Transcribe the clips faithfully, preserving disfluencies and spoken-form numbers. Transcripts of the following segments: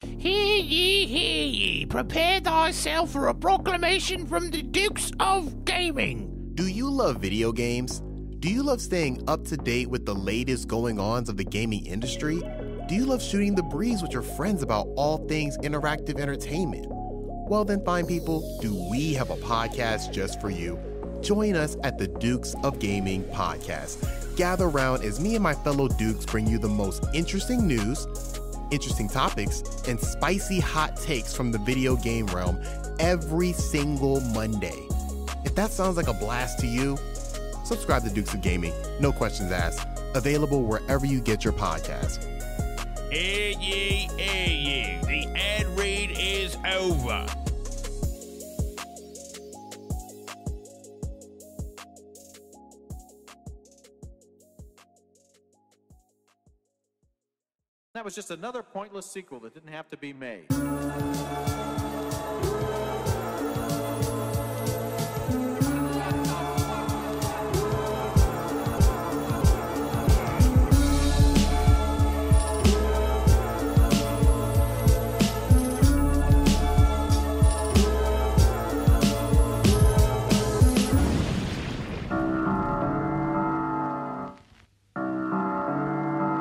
Hear ye, hear ye, prepare thyself for a proclamation from the Dukes of Gaming. Do you love video games? Do you love staying up to date with the latest going-ons of the gaming industry? Do you love shooting the breeze with your friends about all things interactive entertainment? Well then, fine people, do we have a podcast just for you? Join us at the Dukes of Gaming podcast. Gather around as me and my fellow Dukes bring you the most interesting news, interesting topics, and spicy hot takes from the video game realm every single Monday. If that sounds like a blast to you, subscribe to Dukes of Gaming, no questions asked. Available wherever you get your podcast. Hear ye, hear ye, the ad read is over. That was just another pointless sequel that didn't have to be made.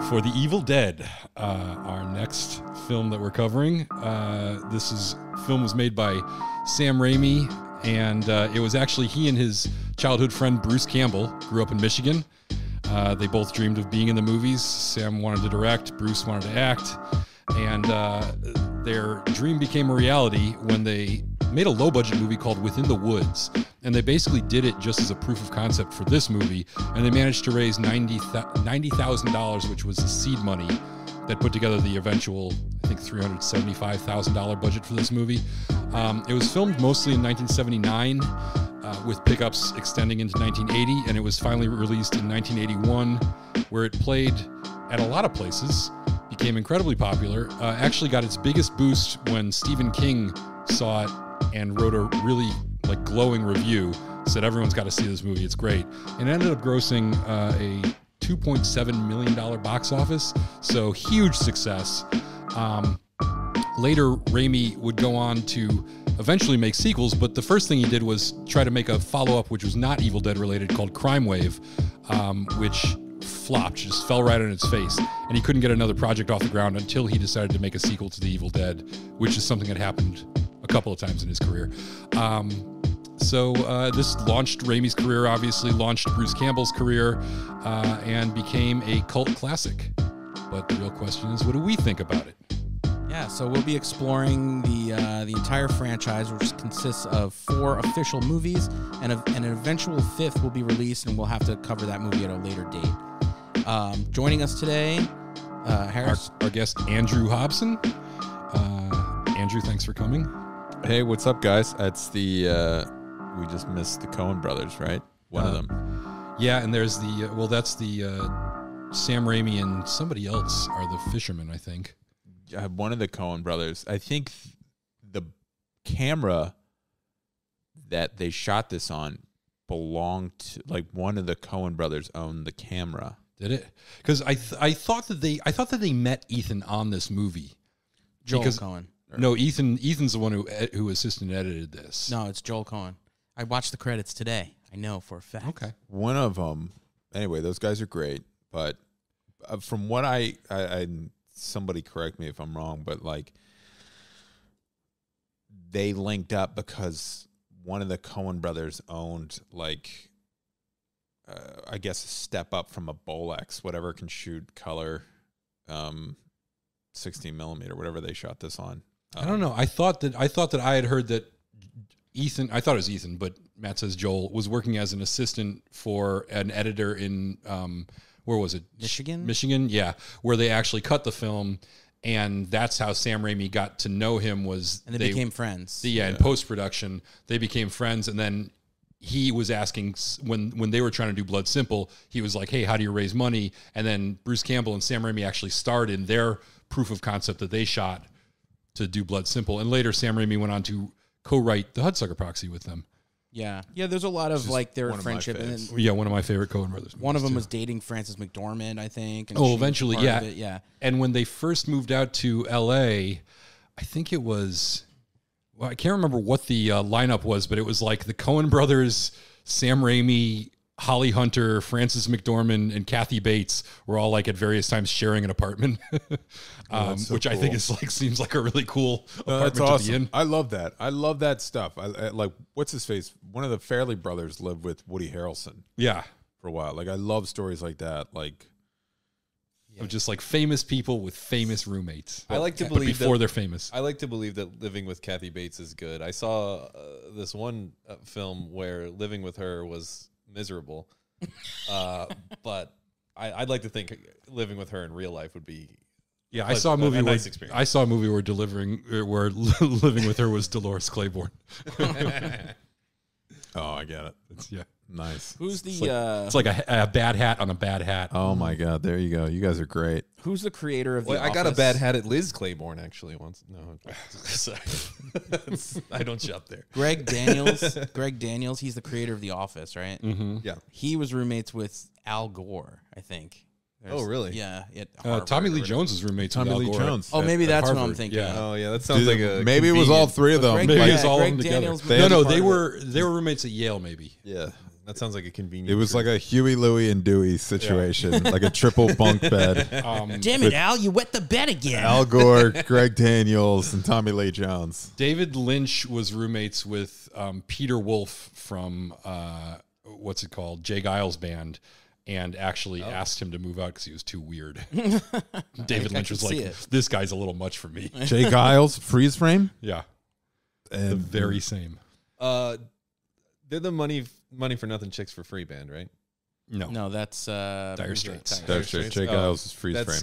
For the Evil Dead, uh, our next film that we're covering, uh, this is film was made by Sam Raimi, and uh, it was actually he and his childhood friend Bruce Campbell grew up in Michigan. Uh, they both dreamed of being in the movies. Sam wanted to direct, Bruce wanted to act, and uh, their dream became a reality when they made a low-budget movie called Within the Woods. And they basically did it just as a proof of concept for this movie, and they managed to raise ninety thousand dollars, which was the seed money that put together the eventual, I think, three hundred seventy-five thousand dollars budget for this movie. Um, it was filmed mostly in nineteen seventy-nine, uh, with pickups extending into nineteen eighty, and it was finally released in nineteen eighty-one, where it played at a lot of places, became incredibly popular, uh, actually got its biggest boost when Stephen King saw it and wrote a really like glowing review, said everyone's got to see this movie, it's great. And it ended up grossing uh, a two point seven million dollar box office, so huge success. Um, later, Raimi would go on to eventually make sequels, but the first thing he did was try to make a follow-up which was not Evil Dead related, called Crime Wave, um, which flopped, just fell right on its face, and he couldn't get another project off the ground until he decided to make a sequel to The Evil Dead, which is something that happened a couple of times in his career. Um, so uh, this launched Raimi's career, obviously, launched Bruce Campbell's career, uh, and became a cult classic. But the real question is, what do we think about it? Yeah, so we'll be exploring the uh, the entire franchise, which consists of four official movies, and, a, and an eventual fifth will be released, and we'll have to cover that movie at a later date. Um, joining us today, uh, Harris. Our, our guest, Andrew Hobson. Uh, Andrew, thanks for coming. Hey, what's up, guys? That's the, uh, we just missed the Coen brothers, right? One uh, of them. Yeah, and there's the, uh, well, that's the uh, Sam Raimi and somebody else are the fishermen, I think. Uh, one of the Coen brothers. I think th the camera that they shot this on belonged to, like, one of the Coen brothers owned the camera. Did it? Because I, th I thought that they, I thought that they met Ethan on this movie. Joel Coen. No, Ethan. Ethan's the one who who assisted and edited this. No, it's Joel Coen. I watched the credits today. I know for a fact. Okay, one of them. Anyway, those guys are great. But uh, from what I, I, I, somebody correct me if I'm wrong, but like they linked up because one of the Coen brothers owned like, uh, I guess a step up from a Bolex, whatever can shoot color, um, sixteen millimeter, whatever they shot this on. I don't know. I thought that I thought that I had heard that Ethan, I thought it was Ethan, but Matt says Joel, was working as an assistant for an editor in, um, where was it? Michigan? Michigan, yeah, where they actually cut the film, and that's how Sam Raimi got to know him was... And they, they became friends. The, yeah, yeah, in post-production, they became friends, and then he was asking, when, when they were trying to do Blood Simple, he was like, hey, how do you raise money? And then Bruce Campbell and Sam Raimi actually starred in their proof of concept that they shot to do Blood Simple, and later Sam Raimi went on to co-write the Hudsucker Proxy with them. Yeah, yeah. There's a lot of like their friendship. And then, yeah, one of my favorite Coen brothers. One of them too. was dating Frances McDormand, I think. And oh, eventually, yeah, yeah. And when they first moved out to L A, I think it was, well, I can't remember what the uh, lineup was, but it was like the Coen brothers, Sam Raimi, Holly Hunter, Frances McDormand, and Kathy Bates were all like at various times sharing an apartment, um, oh, so which cool. I think is like seems like a really cool apartment uh, that's awesome. to be in. I love that. I love that stuff. I, I like what's his face. One of the Farrelly brothers lived with Woody Harrelson. Yeah, for a while. Like I love stories like that. Like yeah. of just like famous people with famous roommates. I like to but believe before that, they're famous. I like to believe that living with Kathy Bates is good. I saw uh, this one uh, film where living with her was miserable, uh, but I, I'd like to think living with her in real life would be. Yeah, I saw a movie. A nice where, I saw a movie where delivering, where living with her was Dolores Claiborne. Oh, I get it. It's, yeah, nice. Who's the? It's like, uh, it's like a, a bad hat on a bad hat. Oh my god! There you go. You guys are great. Who's the creator of? Well, the I Office? Got a bad hat at Liz Claiborne actually once. No, sorry, I don't shop there. Greg Daniels. Greg Daniels. He's the creator of The Office, right? Mm-hmm. Yeah. He was roommates with Al Gore, I think. There's, oh really? Yeah. Uh, Tommy Lee Jones is roommates. Tommy Lee Jones. Oh, maybe that's what I'm thinking. Yeah. Oh yeah, that sounds like a. Maybe it was all three of them. Maybe it was all of them together. No, no, they were they were roommates at Yale. Maybe. Yeah, that sounds like a convenient. It was trip. like a Huey, Louie, and Dewey situation, yeah. like a triple bunk bed. Um, Damn it, Al! You wet the bed again. Al Gore, Greg Daniels, and Tommy Lee Jones. David Lynch was roommates with um, Peter Wolf from uh, what's it called? Jay Giles Band. And actually oh. asked him to move out because he was too weird. David Lynch was like, this guy's a little much for me. Jay Giles, Freeze Frame? Yeah. And the very same. Uh, they're the money money for nothing chicks for free band, right? No. No, that's... Uh, Dire Straits. Dire, Dire Straits. Jay oh, Giles is Freeze Frame.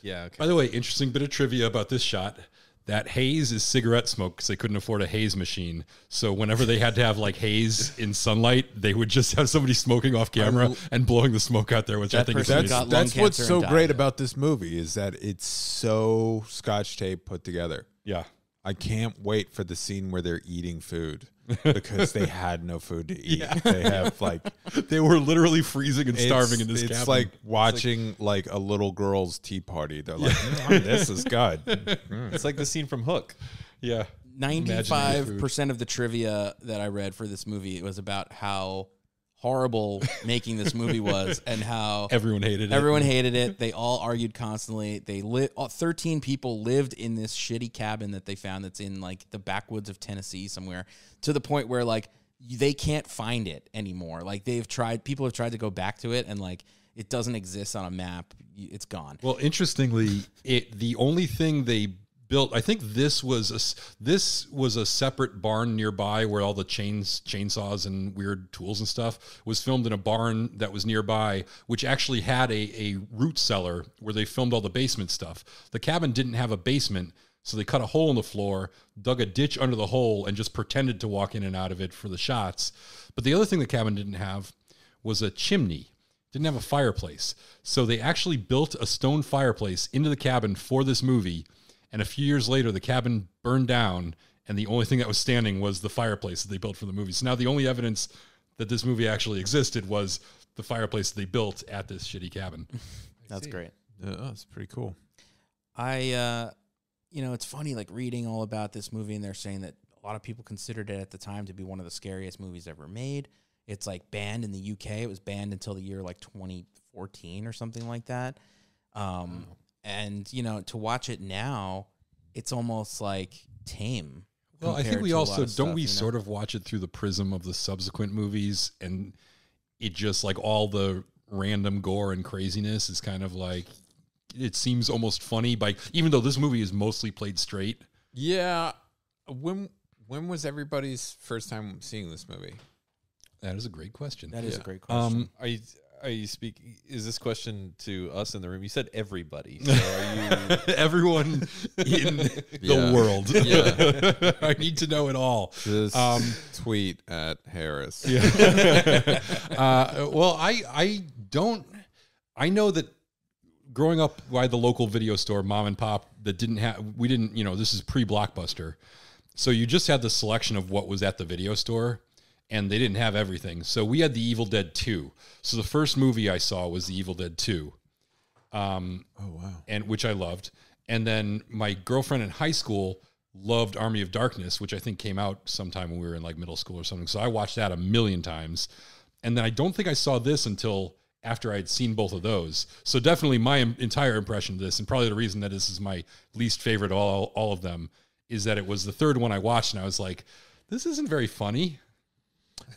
Yeah, okay. By the way, interesting bit of trivia about this shot. That haze is cigarette smoke because they couldn't afford a haze machine. So whenever they had to have like haze in sunlight, they would just have somebody smoking off camera and blowing the smoke out there, which that I think is that's, that's what's so great though. about this movie is that it's so Scotch tape put together. Yeah. I can't wait for the scene where they're eating food because they had no food to eat. Yeah. They have like they were literally freezing and starving in this cabin. It's like watching it's like, like a little girl's tea party. They're like, mm, this is good. Mm. It's like the scene from Hook. Yeah. ninety-five percent of the trivia that I read for this movie, it was about how horrible making this movie was and how everyone hated it. Everyone hated it. They all argued constantly. They li thirteen people lived in this shitty cabin that they found that's in like the backwoods of Tennessee somewhere, to the point where like they can't find it anymore. Like they've tried, people have tried to go back to it and like it doesn't exist on a map. It's gone. Well, interestingly, it the only thing they built, I think this was a this was a separate barn nearby where all the chains, chainsaws, and weird tools and stuff was filmed in a barn that was nearby, which actually had a a root cellar where they filmed all the basement stuff. The cabin didn't have a basement, so they cut a hole in the floor, dug a ditch under the hole, and just pretended to walk in and out of it for the shots. But the other thing the cabin didn't have was a chimney. Didn't have a fireplace, so they actually built a stone fireplace into the cabin for this movie. And a few years later, the cabin burned down, and the only thing that was standing was the fireplace that they built for the movie. So now the only evidence that this movie actually existed was the fireplace they built at this shitty cabin. That's great. Uh, that's pretty cool. I, uh, you know, it's funny, like, reading all about this movie, and they're saying that a lot of people considered it at the time to be one of the scariest movies ever made. It's, like, banned in the U K. It was banned until the year, like, twenty fourteen or something like that. Um wow. And, you know, to watch it now, it's almost like tame. Well, I think we also, don't we sort of watch it through the prism of the subsequent movies, and it just like all the random gore and craziness is kind of like, it seems almost funny by, even though this movie is mostly played straight. Yeah. When, when was everybody's first time seeing this movie? That is a great question. That is yeah. a great question. Um, are you... Are you speaking? Is this question to us in the room? You said everybody. So are you everyone in the world? Yeah. I need to know it all. Just um, tweet at Harris. Yeah. uh, well, I I don't. I know that growing up by the local video store, mom and pop, that didn't have. We didn't. You know, this is pre-Blockbuster, so you just had the selection of what was at the video store. And they didn't have everything. So we had the Evil Dead two. So the first movie I saw was the Evil Dead two. Um, oh, wow. And, which I loved. And then my girlfriend in high school loved Army of Darkness, which I think came out sometime when we were in like middle school or something. So I watched that a million times. And then I don't think I saw this until after I'd seen both of those. So definitely my entire impression of this, and probably the reason that this is my least favorite of all, all of them, is that it was the third one I watched and I was like, this isn't very funny.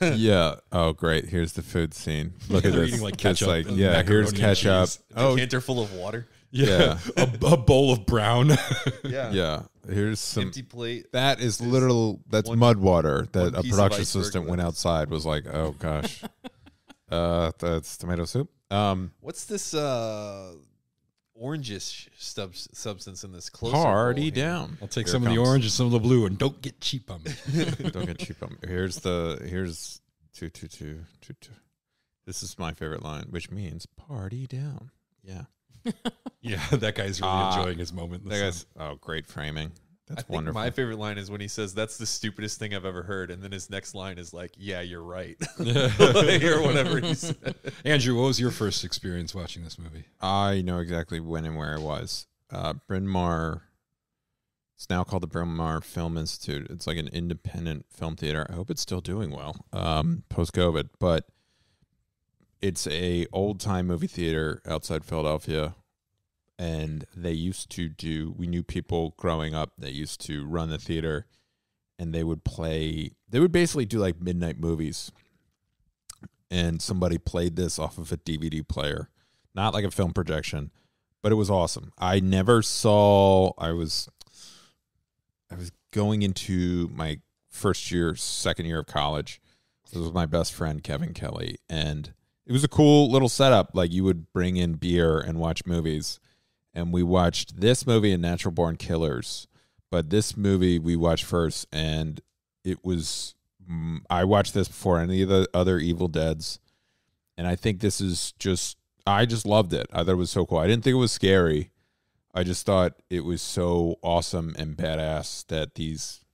Yeah. Oh, great. Here's the food scene. Look at this. Eating, like, ketchup, like, yeah, here's ketchup. Oh, a decanter full of water. Yeah. yeah. a, a bowl of brown. yeah. Yeah. Here's some. Empty plate. That is literal. That's one, mud water that a production assistant went outside was like, oh, gosh. uh, That's tomato soup. Um, What's this uh, orangish sub substance in this? Closer party down. I'll take Here some of the orange and some of the blue, and don't get cheap on me. Don't get cheap on me. Here's the, here's two, two, two, two, two. This is my favorite line, which means party down. Yeah. Yeah, that guy's really uh, enjoying his moment. That guy's, oh, great framing. That's I wonderful. Think my favorite line is when he says, that's the stupidest thing I've ever heard. And then his next line is like, yeah, you're right. Or whatever he said. Andrew, what was your first experience watching this movie? I know exactly when and where I was. Uh, Bryn Mawr, it's now called the Bryn Mawr Film Institute. It's like an independent film theater. I hope it's still doing well um, post-COVID. But it's a old-time movie theater outside Philadelphia. And they used to do, we knew people growing up that used to run the theater, and they would play, they would basically do like midnight movies. And somebody played this off of a D V D player, not like a film projection, but it was awesome. I never saw, I was, I was going into my first year, second year of college. This was my best friend, Kevin Kelly. And it was a cool little setup. Like, you would bring in beer and watch movies. And we watched this movie and Natural Born Killers. But this movie we watched first, and it was... I watched this before any of the other Evil Deads. And I think this is just... I just loved it. I thought it was so cool. I didn't think it was scary. I just thought it was so awesome and badass that these...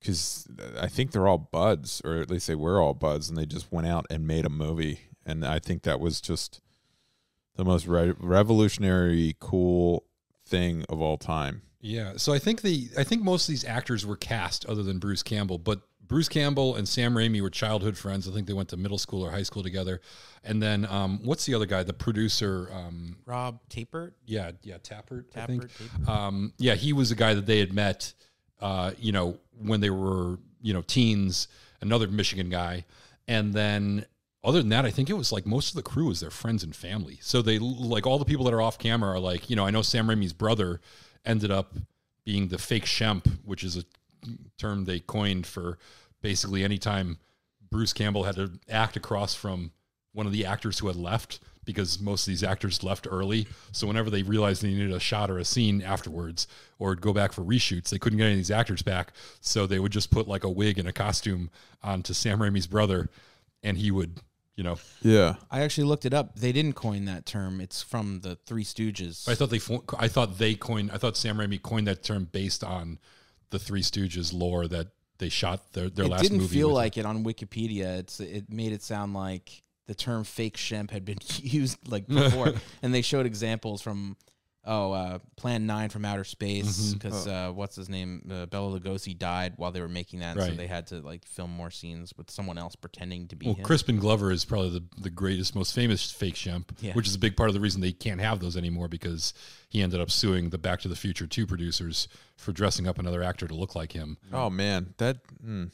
Because I think they're all buds, or at least they were all buds, and they just went out and made a movie. And I think that was just... the most re revolutionary, cool thing of all time. Yeah. So I think the I think most of these actors were cast other than Bruce Campbell, but Bruce Campbell and Sam Raimi were childhood friends. I think they went to middle school or high school together. And then um, what's the other guy? The producer, um, Rob Tapert. Yeah, yeah, Tapert. Tapert. I think. Tapert. Um, yeah, he was a guy that they had met, uh, you know, when they were you know teens. Another Michigan guy, and then. Other than that, I think it was like most of the crew is their friends and family. So they like all the people that are off camera are like, you know, I know Sam Raimi's brother ended up being the fake Shemp, which is a term they coined for basically any time Bruce Campbell had to act across from one of the actors who had left, because most of these actors left early. So whenever they realized they needed a shot or a scene afterwards or go back for reshoots, they couldn't get any of these actors back. So they would just put like a wig and a costume onto Sam Raimi's brother, and he would... You know, yeah. I actually looked it up. They didn't coin that term. It's from the Three Stooges. I thought they, I thought they coined. I thought Sam Raimi coined that term based on the Three Stooges lore that they shot their their it last movie. It didn't feel like it. it on Wikipedia. It's it made it sound like the term "fake Shemp" had been used like before, and they showed examples from oh uh, Plan Nine from Outer Space, because mm-hmm. oh. uh, what's his name uh, Bela Lugosi died while they were making that, and right. so they had to like film more scenes with someone else pretending to be well, him. Crispin Glover is probably the, the greatest, most famous fake Shemp, yeah. which is a big part of the reason they can't have those anymore, because he ended up suing the Back to the Future two producers for dressing up another actor to look like him. Oh man, that mm.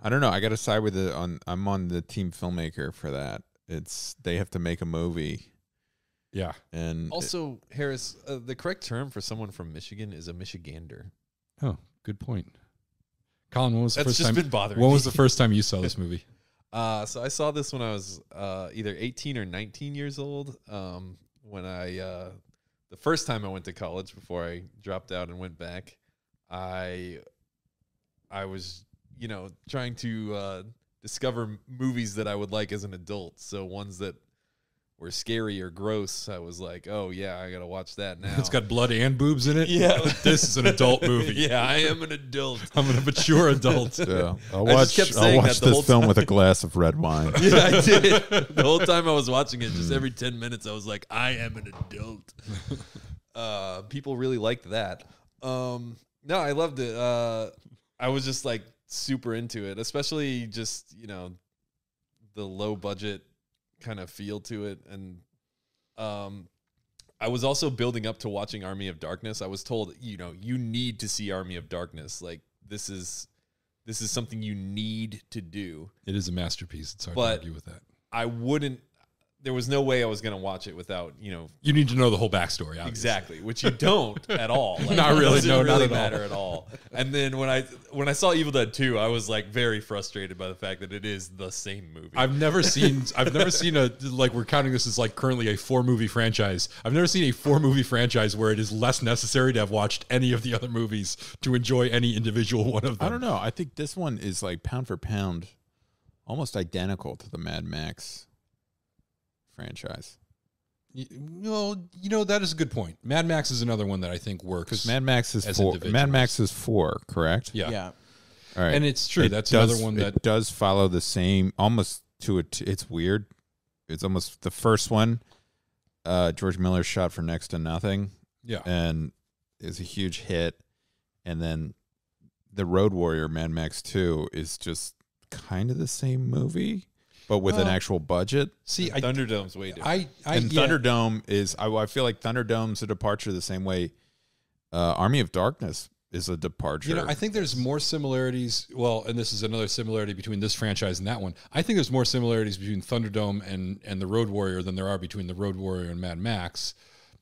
I don't know. I got to side with it on. I'm on the team filmmaker for that. It's they have to make a movie. Yeah. And also, it, Harris, uh, the correct term for someone from Michigan is a Michigander. Oh, good point. Colin, when was the That's first just time, been bothering When me. was the first time you saw this movie? uh, so I saw this when I was uh, either eighteen or nineteen years old. Um, when I, uh, the first time I went to college before I dropped out and went back, I, I was, you know, trying to uh, discover movies that I would like as an adult. So ones that were scary or gross, I was like, oh, yeah, I got to watch that now. It's got blood and boobs in it? Yeah. This is an adult movie. Yeah, I am an adult. I'm a mature adult. Yeah. I'll watch, I just kept saying I'll watch that the this film time. with a glass of red wine. Yeah, I did. The whole time I was watching it, just every ten minutes, I was like, I am an adult. Uh, people really liked that. Um, No, I loved it. Uh, I was just like super into it, especially just, you know, the low budget kind of feel to it. And um, I was also building up to watching Army of Darkness. I was told, you know, you need to see Army of Darkness. Like this is, this is something you need to do. It is a masterpiece. It's hard but to argue with that. I wouldn't, there was no way I was going to watch it without, you know. You need to know the whole backstory, obviously. Exactly, which you don't at all. Like, not really. It doesn't no, really not at matter all. at all. And then when I when I saw Evil Dead two, I was like very frustrated by the fact that it is the same movie. I've never seen. I've never seen a like we're counting this as like currently a four movie franchise. I've never seen a four movie franchise where it is less necessary to have watched any of the other movies to enjoy any individual one of them. I don't know. I think this one is like pound for pound, almost identical to the Mad Max franchise. Well, you know, that is a good point. Mad Max is another one that I think works. Because Mad Max is four. Mad Max is four, correct? Yeah. Yeah. All right. And it's true. It That's does, another one that it does follow the same, almost to it. It's weird. It's almost the first one. Uh, George Miller shot for next to nothing. Yeah. And it's a huge hit. And then the Road Warrior, Mad Max two, is just kind of the same movie, but with oh. an actual budget. See, I, Thunderdome's way different. I, I, and yeah. Thunderdome is, I, I feel like Thunderdome's a departure the same way uh, Army of Darkness is a departure. You know, I think there's more similarities, well, and this is another similarity between this franchise and that one. I think there's more similarities between Thunderdome and, and the Road Warrior than there are between the Road Warrior and Mad Max,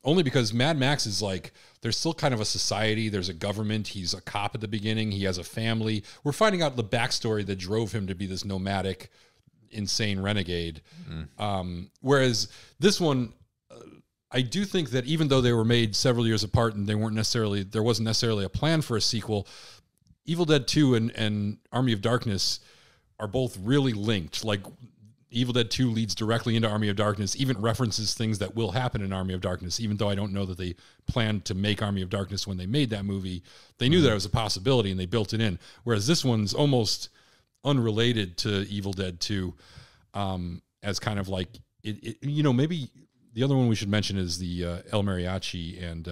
only because Mad Max is like, there's still kind of a society, there's a government, he's a cop at the beginning, he has a family. We're finding out the backstory that drove him to be this nomadic insane renegade. Mm. Um, whereas this one, uh, I do think that even though they were made several years apart and they weren't necessarily, there wasn't necessarily a plan for a sequel, Evil Dead two and, and Army of Darkness are both really linked. Like Evil Dead two leads directly into Army of Darkness, even references things that will happen in Army of Darkness, even though I don't know that they planned to make Army of Darkness when they made that movie. They knew mm. that it was a possibility and they built it in. Whereas this one's almost unrelated to Evil Dead two, um, as kind of like it, it, you know, maybe the other one we should mention is the uh, El Mariachi, and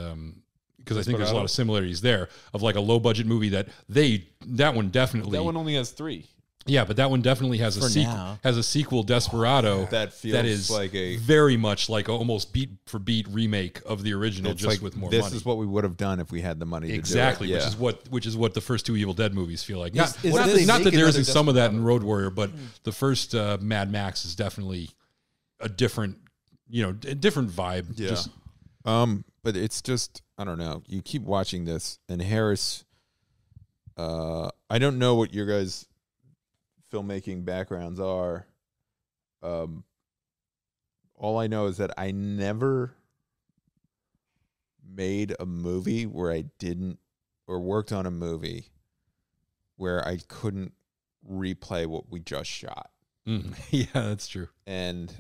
because um, I think there's a lot of similarities there of like a low budget movie that they that one definitely that one only has three. Yeah, but that one definitely has for a sequel. Has a sequel, Desperado. Oh, that feels that is like a very much like a almost beat for beat remake of the original, just like with more this money. This is what we would have done if we had the money. Exactly, to do it. Yeah. Which is what which is what the first two Evil Dead movies feel like. Not, is, is not, not that there isn't some of that in Road Warrior, but mm. the first uh, Mad Max is definitely a different, you know, a different vibe. Yeah. Just, um, but it's just I don't know. You keep watching this, and Harris. Uh, I don't know what your guys' filmmaking backgrounds are. Um, all I know is that I never made a movie where I didn't, or worked on a movie where I couldn't replay what we just shot. Mm. Yeah, that's true. And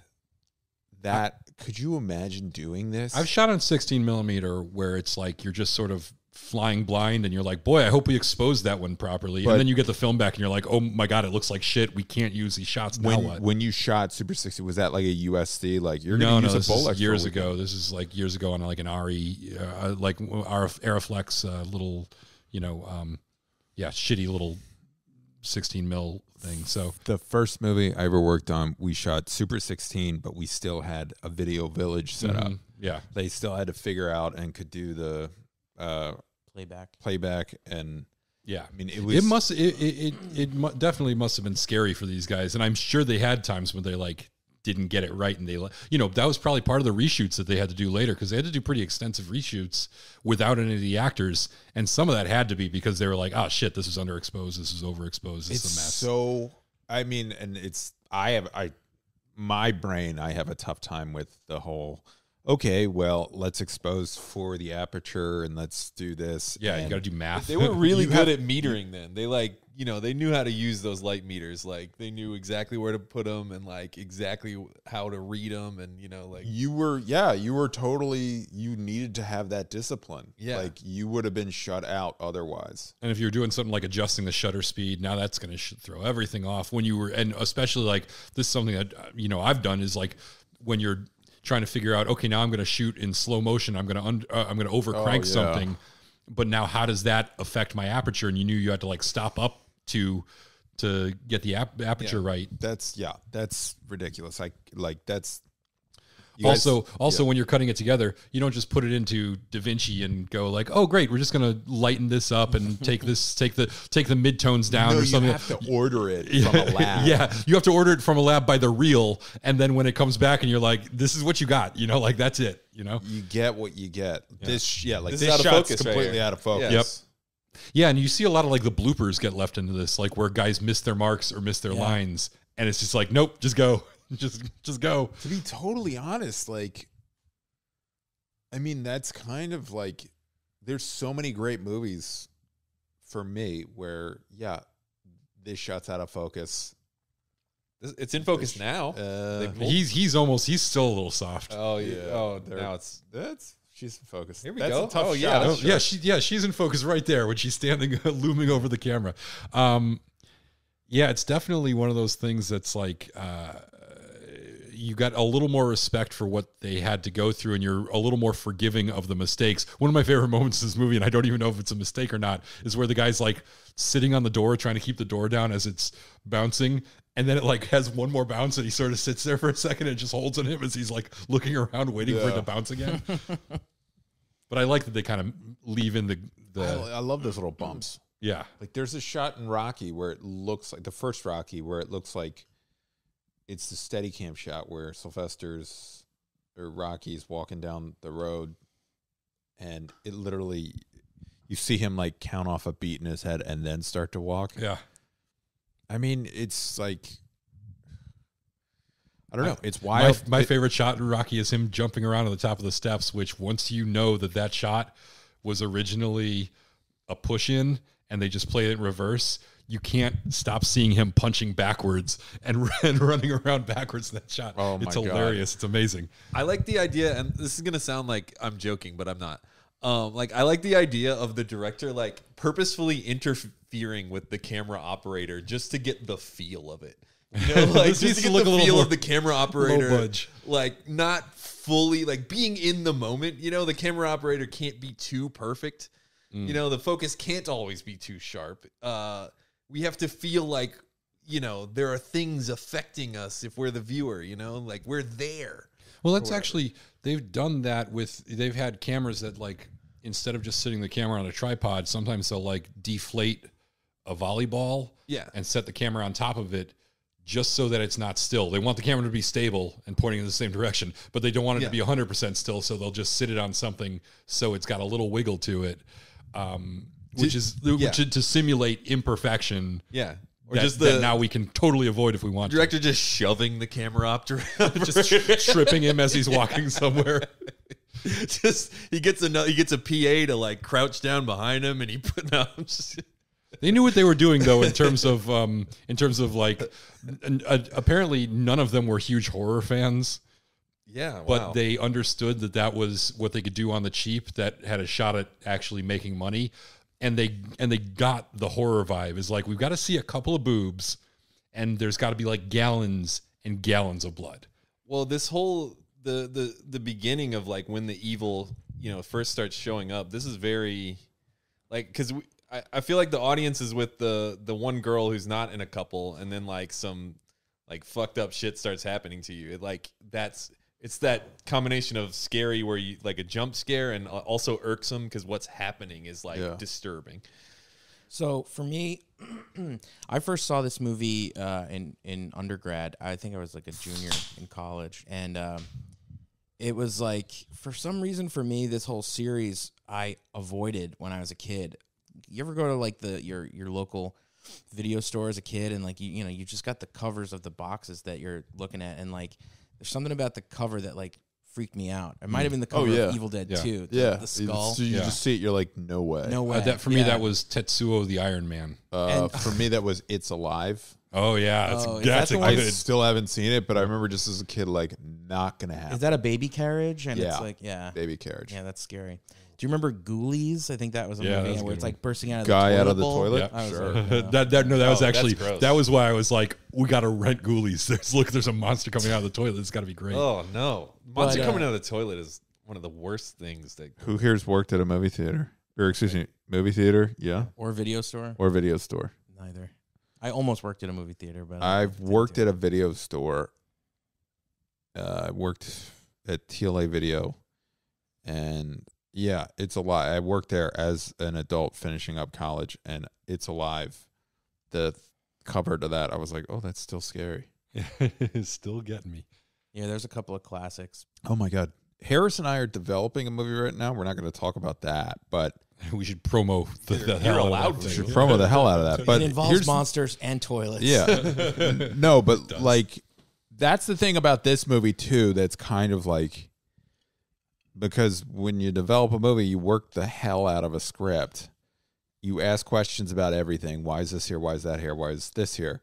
that, I, could you imagine doing this? I've shot on sixteen millimeter where it's like you're just sort of flying blind and you're like, boy, I hope we exposed that one properly. But and then you get the film back and you're like, oh my God, it looks like shit. We can't use these shots. Now when, what? When you shot Super sixty, was that like a U S D? Like you're going to no, use no, a Bolex years ago. This is like years ago on like an R E, uh, like Aeroflex, uh, little, you know, um, yeah, shitty little sixteen mil thing. So the first movie I ever worked on, we shot Super sixteen, but we still had a video village set mm-hmm. up. Yeah. They still had to figure out and could do the, uh, Playback, playback, and yeah, I mean, it was. It must. It it it, it mu definitely must have been scary for these guys, and I'm sure they had times when they like didn't get it right, and they, you know, that was probably part of the reshoots that they had to do later because they had to do pretty extensive reshoots without any of the actors, and some of that had to be because they were like, oh shit, this is underexposed, this is overexposed, this it's is a mess. So I mean, and it's I have I my brain I have a tough time with the whole. Okay, well, let's expose for the aperture and let's do this. Yeah, and you got to do math. They were really good at metering then. They like, you know, they knew how to use those light meters. Like they knew exactly where to put them and like exactly how to read them. And you know, like you were, yeah, you were totally, you needed to have that discipline. Yeah. Like you would have been shut out otherwise. And if you're doing something like adjusting the shutter speed, now that's going to throw everything off when you were, and especially like this is something that, you know, I've done is like when you're trying to figure out, okay, now I'm going to shoot in slow motion. I'm going to, uh, I'm going to over crank oh, yeah. something. But now how does that affect my aperture? And you knew you had to like stop up to to get the ap aperture yeah. right. That's yeah, that's ridiculous. Like like that's also guys, also yeah. when you're cutting it together, you don't just put it into DaVinci and go like, oh great, we're just gonna lighten this up and take this take the take the mid-tones down no, or something. You have to order it from a lab. Yeah, you have to order it from a lab by the reel, and then when it comes back and you're like, this is what you got, you know, like that's it. You know, you get what you get. Yeah. This, yeah, like this, this is out of focus, completely right out of focus. Yep. Yeah, and you see a lot of like the bloopers get left into this, like where guys miss their marks or miss their yeah. lines, and it's just like, nope, just go, just, just go. To be totally honest, like, I mean, that's kind of like, there's so many great movies for me where, yeah, this shot's out of focus. It's in focus now. Uh, he's he's almost he's still a little soft. Oh yeah. Oh, now it's that's she's in focus. Here we that's go. A tough oh yeah. Shot. Yeah. She yeah she's in focus right there when she's standing looming over the camera. Um, yeah, it's definitely one of those things that's like uh, you got a little more respect for what they had to go through, and you're a little more forgiving of the mistakes. One of my favorite moments in this movie, and I don't even know if it's a mistake or not, is where the guy's like sitting on the door trying to keep the door down as it's bouncing. And then it like has one more bounce, and he sort of sits there for a second and just holds on him as he's like looking around, waiting yeah. for it to bounce again. But I like that they kind of leave in the. the I, I love those little bumps. Yeah, like there's a shot in Rocky where it looks like the first Rocky, where it looks like it's the Steadicam shot where Sylvester's or Rocky's walking down the road, and it literally you see him like count off a beat in his head and then start to walk. Yeah. I mean, it's like, I don't know. It's wild. My, my it, favorite shot in Rocky is him jumping around on the top of the steps, which once you know that that shot was originally a push in and they just played it in reverse, you can't stop seeing him punching backwards and, and running around backwards in that shot. Oh it's my hilarious. God. It's amazing. I like the idea, and this is going to sound like I'm joking, but I'm not. Um, like I like the idea of the director like purposefully interfering with the camera operator just to get the feel of it. You know, like just to get to look the a feel of the camera operator, like not fully like being in the moment. You know, the camera operator can't be too perfect. Mm. You know, the focus can't always be too sharp. Uh, we have to feel like, you know, there are things affecting us if we're the viewer. You know, like we're there. Well, that's actually they've done that with they've had cameras that like instead of just sitting the camera on a tripod, sometimes they'll like deflate a volleyball yeah. and set the camera on top of it just so that it's not still. They want the camera to be stable and pointing in the same direction, but they don't want it yeah. to be one hundred percent still, so they'll just sit it on something so it's got a little wiggle to it, um, which to, is yeah. which, to simulate imperfection. Yeah. Or that, just the that now we can totally avoid if we want director to. Director just shoving the camera up to just tripping him as he's walking yeah. somewhere. Just he gets a he gets a P A to like crouch down behind him and he put no, just... They knew what they were doing though in terms of um in terms of like uh, apparently none of them were huge horror fans. Yeah, wow. But they understood that that was what they could do on the cheap that had a shot at actually making money. And they and they got the horror vibe. Is like we've got to see a couple of boobs, and there's got to be like gallons and gallons of blood. Well, this whole the the the beginning of like when the evil you know first starts showing up. This is very like because I I feel like the audience is with the the one girl who's not in a couple, and then like some like fucked up shit starts happening to you. It, like that's it's that combination of scary where you like a jump scare and also irksome because what's happening is like yeah. disturbing. So for me, I first saw this movie uh, in, in undergrad. I think I was like a junior in college. And um, it was like, for some reason for me, this whole series I avoided when I was a kid. You ever go to like the, your, your local video store as a kid and like, you, you know, you just got the covers of the boxes that you're looking at and like, there's something about the cover that, like, freaked me out. It might have been the cover oh, yeah. of Evil Dead yeah. two. The, yeah. The skull. So you yeah. just see it, you're like, no way. No way. Uh, that, for me, yeah. that was Tetsuo the Iron Man. Uh, and, for me, that was It's Alive. Oh, yeah. That's, oh, that's that a good. I still haven't seen it, but I remember just as a kid, like, not going to happen. Is that a baby carriage? And yeah. it's like, yeah. Baby carriage. Yeah, that's scary. Do you remember Ghoulies? I think that was a yeah, movie where it's one. Like bursting out of Guy the toilet. Guy out of the toilet? Yeah, sure. Like, no. that, that, no, that oh, was actually, that was why I was like, we got to rent Ghoulies. There's, look, there's a monster coming out of the toilet. It's got to be great. Oh, no. Monster but, uh, coming out of the toilet is one of the worst things. That Who here's worked at a movie theater? Or excuse me, movie theater, yeah. Or video store. Or video store. Neither. I almost worked at a movie theater, but I I've worked at a video store. Uh, I worked at T L A Video, and yeah, It's Alive. I worked there as an adult finishing up college, and It's Alive, the th- cover to that, I was like, oh, that's still scary. It's still getting me. Yeah, there's a couple of classics. Oh, my God. Harris and I are developing a movie right now. We're not going to talk about that, but we should promo the, the hell out of that. We should promo the hell out of that. But it involves monsters and toilets. Yeah. No, but like, that's the thing about this movie, too, that's kind of like, because when you develop a movie, you work the hell out of a script. You ask questions about everything. Why is this here? Why is that here? Why is this here?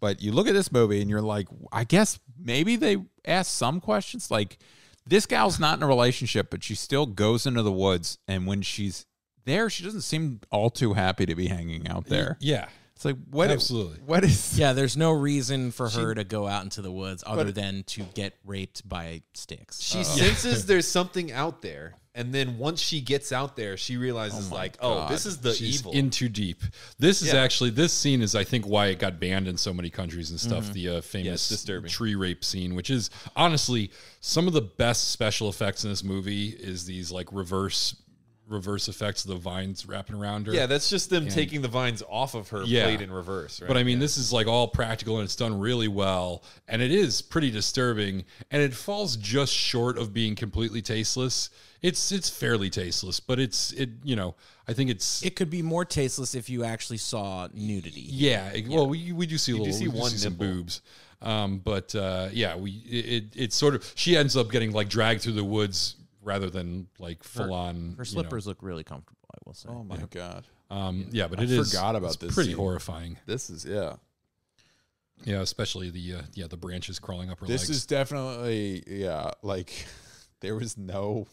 But you look at this movie and you're like, I guess maybe they asked some questions. Like, this gal's not in a relationship, but she still goes into the woods. And when she's there, she doesn't seem all too happy to be hanging out there. Yeah. It's like, what? Absolutely. What is. Yeah, there's no reason for she, her to go out into the woods other but, than to get raped by sticks. She Uh-oh. senses there's something out there. And then once she gets out there, she realizes, oh like, God. oh, this is the She's evil. She's in too deep. This is yeah. actually, this scene is, I think, why it got banned in so many countries and stuff. Mm-hmm. The uh, famous yeah, tree rape scene, which is, honestly, some of the best special effects in this movie is these, like, reverse reverse effects of the vines wrapping around her. Yeah, that's just them and, taking the vines off of her yeah. played in reverse. Right? But, I mean, yeah. this is, like, all practical, and it's done really well. And it is pretty disturbing. And it falls just short of being completely tasteless. It's it's fairly tasteless, but it's it you know I think it's it could be more tasteless if you actually saw nudity. Yeah, it, yeah. well we we do see you a little do see we one do see some boobs, um, but uh, yeah we it it's sort of she ends up getting like dragged through the woods rather than like full her, on. Her slippers you know. look really comfortable, I will say. Oh my yeah. god. Um, yeah. yeah, but I it is forgot about it's this pretty scene. horrifying. This is yeah. Yeah, especially the uh, yeah the branches crawling up her this legs. This is definitely yeah like there was no.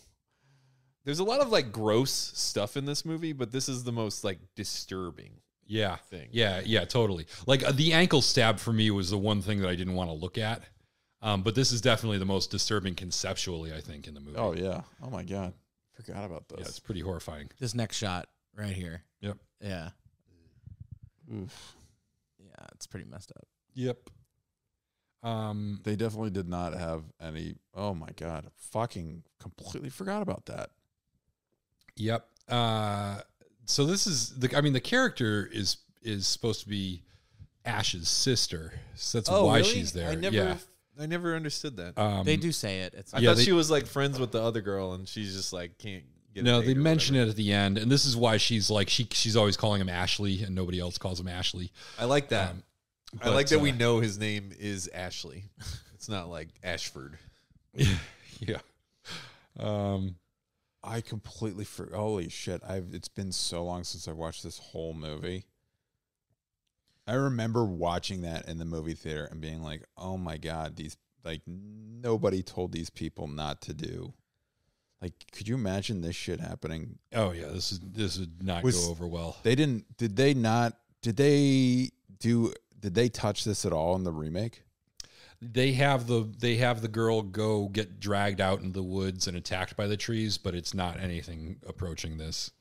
There's a lot of, like, gross stuff in this movie, but this is the most, like, disturbing yeah. thing. Yeah, yeah, totally. Like, uh, the ankle stab for me was the one thing that I didn't want to look at. Um, but this is definitely the most disturbing conceptually, I think, in the movie. Oh, yeah. Oh, my God. Forgot about this. Yeah, it's pretty horrifying. This next shot right here. Yep. Yeah. Oof. Yeah, it's pretty messed up. Yep. Um, they definitely did not have any... Oh, my God. Fucking completely forgot about that. Yep. Uh, so this is the. I mean, the character is is supposed to be Ash's sister. So that's oh, why really? she's there. I never, yeah. I never understood that. Um, they do say it. It's I yeah, thought they, she was like friends with the other girl, and she's just like can't get. No, they mention it at the end, and this is why she's like she she's always calling him Ashley, and nobody else calls him Ashley. I like that. Um, but, I like that uh, we know his name is Ashley. It's not like Ashford. yeah. Um. I completely forgot. Holy shit. I've, it's been so long since I watched this whole movie. I remember watching that in the movie theater and being like, oh my God, these, like, nobody told these people not to do. Like, could you imagine this shit happening? Oh yeah. This is, this would not Was, go over well. They didn't, did they not, did they do, did they touch this at all in the remake? They have the they have the girl go get dragged out in the woods and attacked by the trees, but it's not anything approaching this.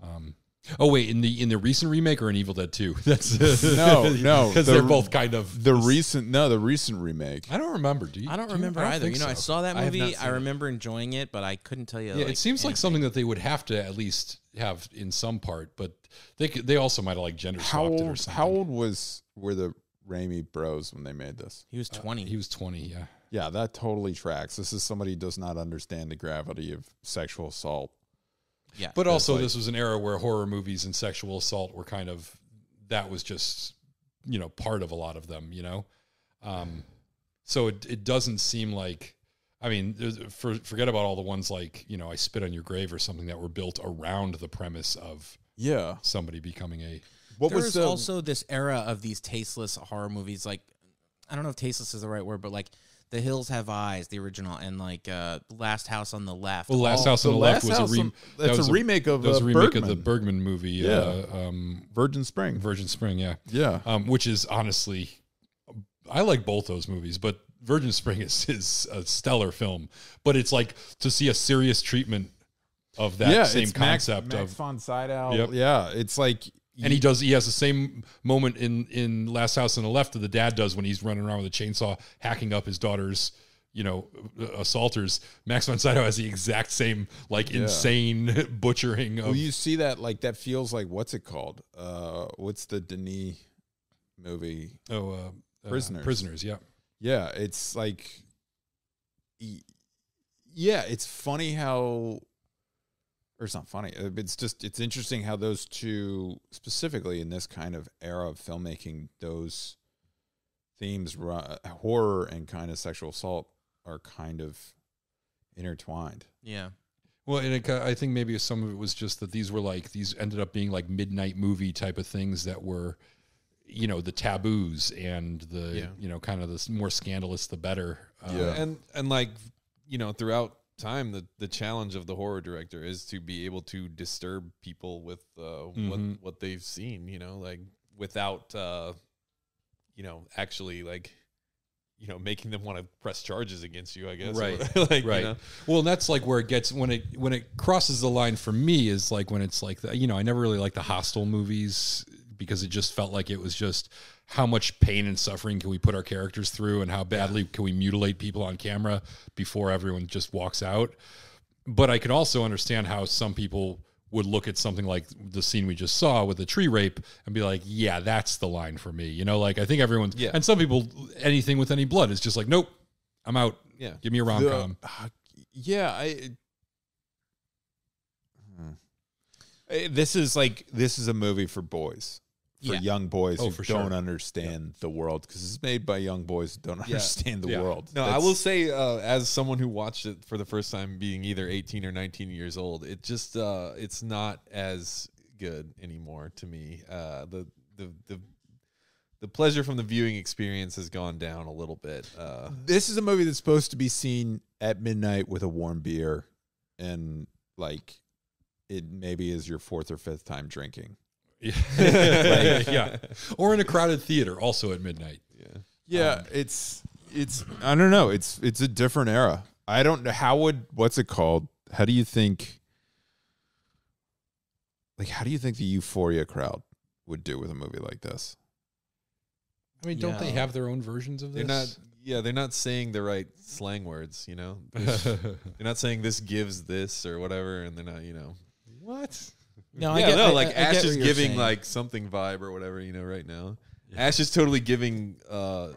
Um, oh wait, in the in the recent remake or in Evil Dead two? That's no, no, because the, they're both kind of the recent. No, the recent remake. I don't remember. Do you? I don't do remember you? either. I don't you know, so. I saw that movie. I, I remember it. enjoying it, but I couldn't tell you. Yeah, like, it seems anything. like something that they would have to at least have in some part, but they could, they also might have like gender swapped it or something. How old was were the Raimi bros when they made this? He was twenty. Uh, he was twenty, yeah. Yeah, that totally tracks. This is somebody who does not understand the gravity of sexual assault. Yeah. But also like, this was an era where horror movies and sexual assault were kind of, that was just, you know, part of a lot of them, you know? Um, so it, it doesn't seem like, I mean, for, forget about all the ones like, you know, I Spit on Your Grave or something that were built around the premise of yeah somebody becoming a... What there was the, also this era of these tasteless horror movies. Like, I don't know if tasteless is the right word, but like The Hills Have Eyes, the original, and like uh, Last House on the Left. Well, Last oh, House on the Left was a, rem- on, that was a remake of that was a remake Bergman. of the Bergman movie, yeah. uh, um, Virgin Spring. Virgin Spring, yeah, yeah. Um, which is honestly, I like both those movies, but Virgin Spring is is a stellar film. But it's like to see a serious treatment of that yeah, same concept. Max, of Max von Sydow. Yep. Yeah, it's like... And he does. He has the same moment in in Last House on the Left that the dad does when he's running around with a chainsaw hacking up his daughter's, you know, assaulters. Max von Sydow has the exact same like yeah. insane butchering. Of, well, you see that like that feels like what's it called? Uh, what's the Denis movie? Oh, uh, Prisoners. Uh, Prisoners. Yeah, yeah. It's like, yeah, it's funny how. Or it's not funny. It's just, it's interesting how those two, specifically in this kind of era of filmmaking, those themes, horror and kind of sexual assault, are kind of intertwined. Yeah. Well, and it, I think maybe some of it was just that these were like, these ended up being like midnight movie type of things that were, you know, the taboos and the, yeah. you know, kind of the more scandalous, the better. Yeah. Um, and, and like, you know, throughout time, the the challenge of the horror director is to be able to disturb people with uh, mm-hmm. what what they've seen, you know, like without uh, you know, actually like, you know, making them want to press charges against you, I guess. Right. like, right. You know? Well, and that's like where it gets, when it when it crosses the line for me is like when it's like the, you know, I never really liked the Hostel movies because it just felt like it was just how much pain and suffering can we put our characters through and how badly yeah. can we mutilate people on camera before everyone just walks out. But I can also understand how some people would look at something like the scene we just saw with the tree rape and be like, yeah, that's the line for me. You know, like I think everyone's, yeah. and some people, anything with any blood is just like, nope, I'm out. Yeah. Give me a rom-com. Uh, yeah. I, it, hmm. This is like, this is a movie for boys. For yeah. young boys oh, who don't sure. understand yeah. the world, because it's made by young boys who don't yeah. understand the yeah. world. No, That's I will say, uh, as someone who watched it for the first time, being either eighteen or nineteen years old, it just uh, it's not as good anymore to me. Uh, the the the the pleasure from the viewing experience has gone down a little bit. Uh, this is a movie that's supposed to be seen at midnight with a warm beer, and like it maybe is your fourth or fifth time drinking. Yeah. like, yeah, or in a crowded theater, also at midnight. Yeah, yeah. Um, it's it's I don't know. It's it's a different era. I don't know how would what's it called? How do you think? Like, how do you think the Euphoria crowd would do with a movie like this? I mean, don't yeah. they have their own versions of this? They're not. Yeah, they're not saying the right slang words. You know, they're not saying this gives this or whatever, and they're not. You know, what? No, yeah, I get, no, like I, I, Ash I is giving saying. like something vibe or whatever, you know, right now. Yeah. Ash is totally giving uh,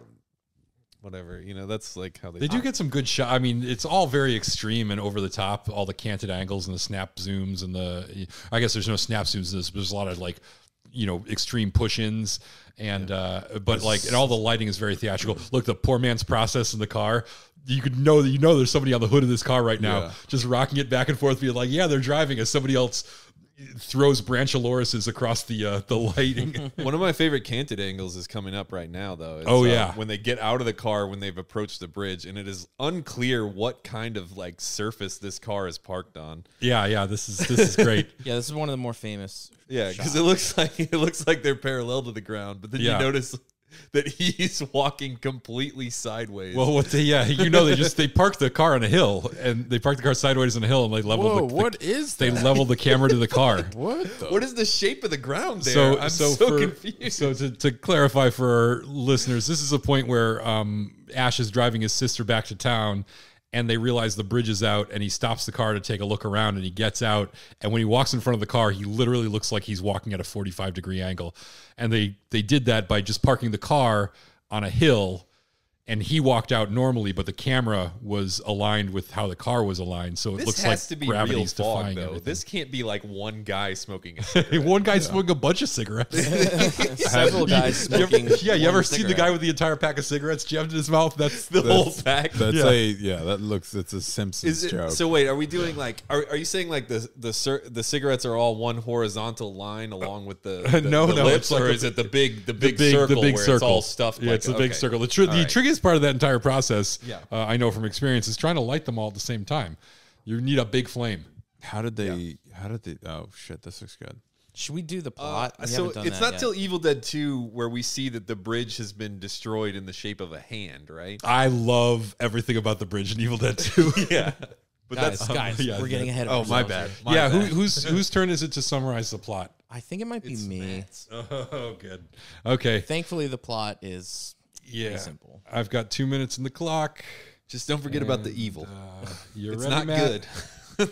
whatever, you know, that's like how they... They do get some good shot. I mean, it's all very extreme and over the top, all the canted angles and the snap zooms and the... I guess there's no snap zooms in this, but there's a lot of like, you know, extreme push-ins and... Yeah. Uh, but it's, like, and all the lighting is very theatrical. Look, the poor man's process in the car... You could know that you know there's somebody on the hood of this car right now yeah. just rocking it back and forth, being like, yeah, they're driving as somebody else... throws brancholoruses across the uh, the lighting. One of my favorite canted angles is coming up right now, though. It's, oh yeah, uh, when they get out of the car when they've approached the bridge, and it is unclear what kind of like surface this car is parked on. Yeah, yeah, this is this is great. yeah, this is one of the more famous. Yeah, because it looks like it looks like they're parallel to the ground, but then yeah. you notice that he's walking completely sideways. Well, what they yeah, you know they just they parked the car on a hill and they parked the car sideways on a hill and they leveled. Whoa, the, the, what is that? They leveled the camera to the car. what? The? What is the shape of the ground there? So, I'm so, so for, confused. So to, to clarify for our listeners, this is a point where um, Ash is driving his sister back to town. And they realize the bridge is out, and he stops the car to take a look around, and he gets out. And when he walks in front of the car, he literally looks like he's walking at a forty-five degree angle. And they they did that by just parking the car on a hill, and he walked out normally, but the camera was aligned with how the car was aligned, so it this looks has like to be gravity's real fog, defying though. Everything. This can't be like one guy smoking. A one guy yeah. smoking a bunch of cigarettes. Several guys smoking. Yeah, you ever cigarette. see the guy with the entire pack of cigarettes jammed in his mouth? That's the that's, whole pack. That's yeah. a yeah. That looks. It's a Simpsons it, joke. So wait, are we doing yeah. like? Are are you saying like the the the cigarettes are all one horizontal line along with the, the no the no lips, it's like or a, is it the big the big, big circle the big where circle. It's all stuffed? Yeah, like, it's a okay. big circle. The tr the trick. Part of that entire process, yeah. uh, I know from experience, is trying to light them all at the same time. You need a big flame. How did they? Yeah. How did they? Oh shit, this looks good. Should we do the plot? Uh, so it's not yet. till Evil Dead two where we see that the bridge has been destroyed in the shape of a hand, right? I love everything about the bridge in Evil Dead two. yeah. But guys, that's guys, um, yeah, we're getting ahead of ourselves. Oh, my bad. My yeah, bad. Who, who's whose turn is it to summarize the plot? I think it might be it's me. Matt's. Oh, good. Okay. Thankfully, the plot is yeah. pretty simple. I've got two minutes in the clock. Just don't forget and, about the evil. Uh, you're it's ready, not Matt? Good.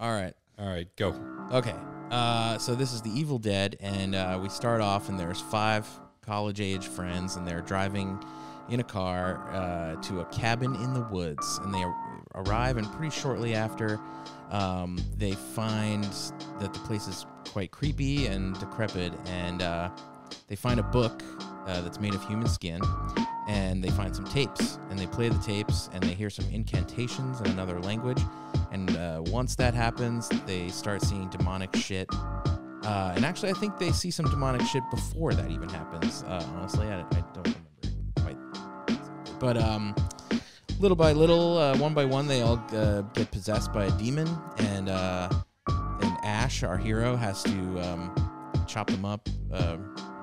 All right. All right, go. Okay. Uh, so this is the Evil Dead, and uh, we start off, and there's five college-age friends, and they're driving in a car uh, to a cabin in the woods, and they arrive, and pretty shortly after, um, they find that the place is quite creepy and decrepit, and uh, they find a book uh, that's made of human skin, and they find some tapes, and they play the tapes, and they hear some incantations in another language, and uh, once that happens, they start seeing demonic shit. Uh, and actually, I think they see some demonic shit before that even happens. Uh, honestly, I, I don't remember quite. But um, little by little, uh, one by one, they all uh, get possessed by a demon, and uh, and Ash, our hero, has to um, chop them up uh,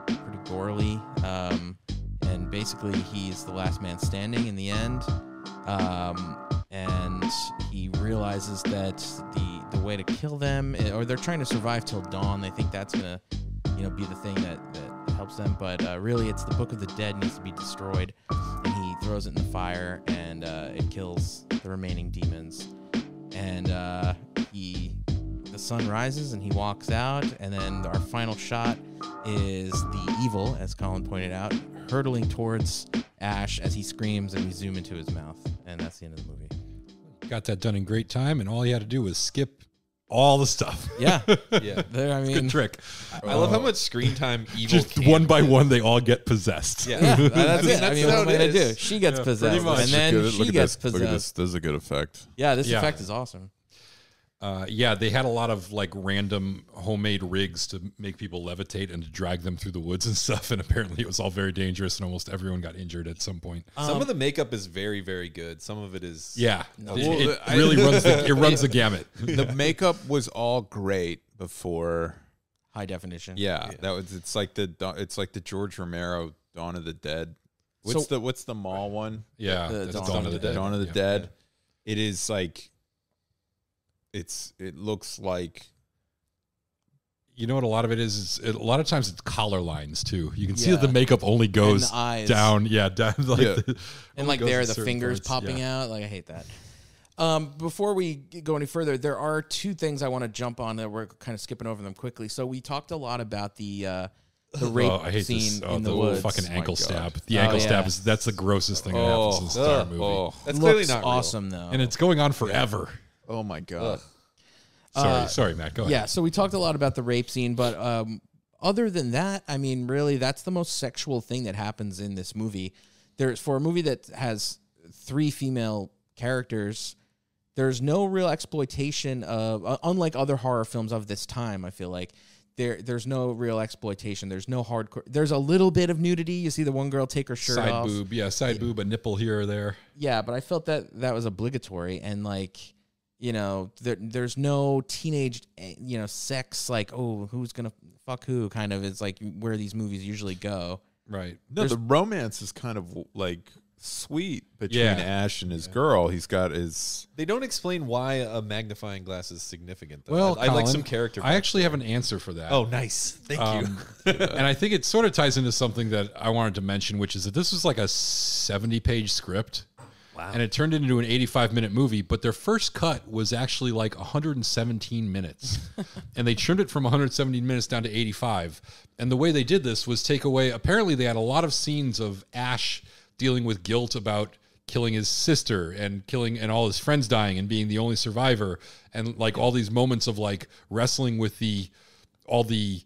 pretty gorely. Um, and basically, he's the last man standing in the end. Um, and he realizes that the the way to kill them, or they're trying to survive till dawn. They think that's gonna, you know, be the thing that, that helps them. But uh, really, it's the Book of the Dead needs to be destroyed, and he throws it in the fire, and uh, it kills the remaining demons. And uh, he, the sun rises, and he walks out. And then our final shot is the evil, as Colin pointed out, hurtling towards Ash as he screams, and we zoom into his mouth, and that's the end of the movie. Got that done in great time, and all you had to do was skip all the stuff. Yeah, yeah. There, I mean, good trick. I uh, love how much screen time evil. Just can. One by one, they all get possessed. Yeah, yeah, that's it. I mean, what am I gonna do? She gets yeah, possessed, and then good, she gets this. possessed. Look at this. This is a good effect. Yeah, this yeah. effect is awesome. Uh, yeah, they had a lot of like random homemade rigs to make people levitate and to drag them through the woods and stuff. And apparently it was all very dangerous, and almost everyone got injured at some point. Um, some of the makeup is very, very good. Some of it is. Yeah, no. it, it really runs the, it runs the gamut. The makeup was all great before high definition. Yeah, yeah, that was. It's like the it's like the George Romero Dawn of the Dead. What's so, the what's the mall one? Yeah, the, the Dawn, Dawn of the Dead. Dawn of the yeah. Dead. Yeah. It is like. It's. It looks like. You know what? A lot of it is. is it, a lot of times it's collar lines too. You can yeah. see that the makeup only goes down. Yeah, down. Like yeah. The, and like there, the fingers parts. popping yeah. out. Like I hate that. Um, before we go any further, there are two things I want to jump on that we're kind of skipping over them quickly. So we talked a lot about the uh, the rape oh, I hate scene this. Oh, in the, the woods. Fucking ankle stab. The oh, ankle yeah. stab is that's the grossest thing oh, that happens in the entire uh, movie. Oh. That's looks clearly not awesome real. though, and it's going on forever. Yeah. Oh, my God. Uh, sorry, sorry, Matt. Go ahead. Yeah, so we talked a lot about the rape scene, but um, other than that, I mean, really, that's the most sexual thing that happens in this movie. There's, for a movie that has three female characters, there's no real exploitation of, uh, unlike other horror films of this time, I feel like, there there's no real exploitation. There's no hardcore. There's a little bit of nudity. You see the one girl take her shirt side off. Side boob, yeah, side yeah. boob, a nipple here or there. Yeah, but I felt that that was obligatory, and, like... You know, there, there's no teenage, you know, sex like, oh, who's going to fuck who kind of is like where these movies usually go. Right. No, there's, the romance is kind of like sweet between yeah. Ash and his yeah. girl. He's got his. They don't explain why a magnifying glass is significant, though. Well, I, Colin, I like some character. I actually have an answer for that. Oh, nice. Thank um, you. And I think it sort of ties into something that I wanted to mention, which is that this was like a seventy page script. Wow. And it turned into an eighty-five minute movie, but their first cut was actually like one hundred seventeen minutes. And they trimmed it from one hundred seventeen minutes down to eighty-five. And the way they did this was take away, apparently they had a lot of scenes of Ash dealing with guilt about killing his sister and killing and all his friends dying and being the only survivor. And like all these moments of like wrestling with the, all the,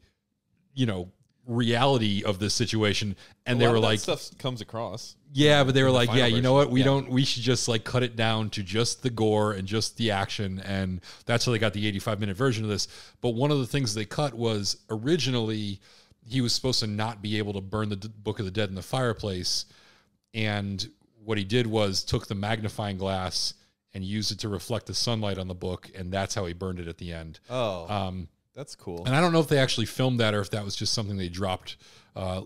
you know, reality of this situation. And a they were like, stuff comes across. Yeah, but they were like, yeah, you know what? We yeah. don't, we should just like cut it down to just the gore and just the action. And that's how they got the eighty-five minute version of this. But one of the things they cut was originally he was supposed to not be able to burn the D- Book of the Dead in the fireplace. And what he did was took the magnifying glass and used it to reflect the sunlight on the book. And that's how he burned it at the end. Oh, um, that's cool. And I don't know if they actually filmed that or if that was just something they dropped uh,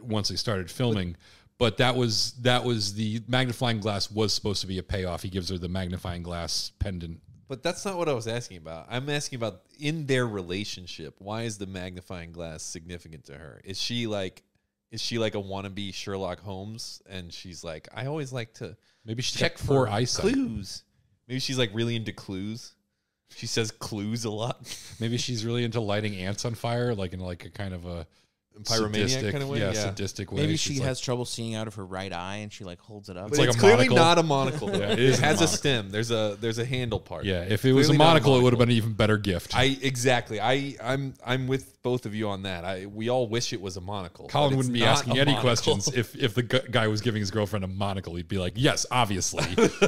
once they started filming. But But that was that was the magnifying glass was supposed to be a payoff. He gives her the magnifying glass pendant. But that's not what I was asking about. I'm asking about in their relationship. Why is the magnifying glass significant to her? Is she like, is she like a wannabe Sherlock Holmes? And she's like, I always like to maybe she's check for eyesight. Clues. Maybe she's like really into clues. She says clues a lot. Maybe she's really into lighting ants on fire, like in like a kind of a pyromaniac kind of way. Yeah, yeah. Sadistic way. Maybe she She's has like, trouble seeing out of her right eye, and she like holds it up. It's, like it's a clearly monocle. Not a monocle. Yeah, it is it has a, a stem. There's a there's a handle part. Yeah, if it clearly was a monocle, a monocle, it would have been an even better gift. I exactly. I I'm I'm with both of you on that. I we all wish it was a monocle. Colin wouldn't be asking any monocle. questions if if the guy was giving his girlfriend a monocle. He'd be like, yes, obviously,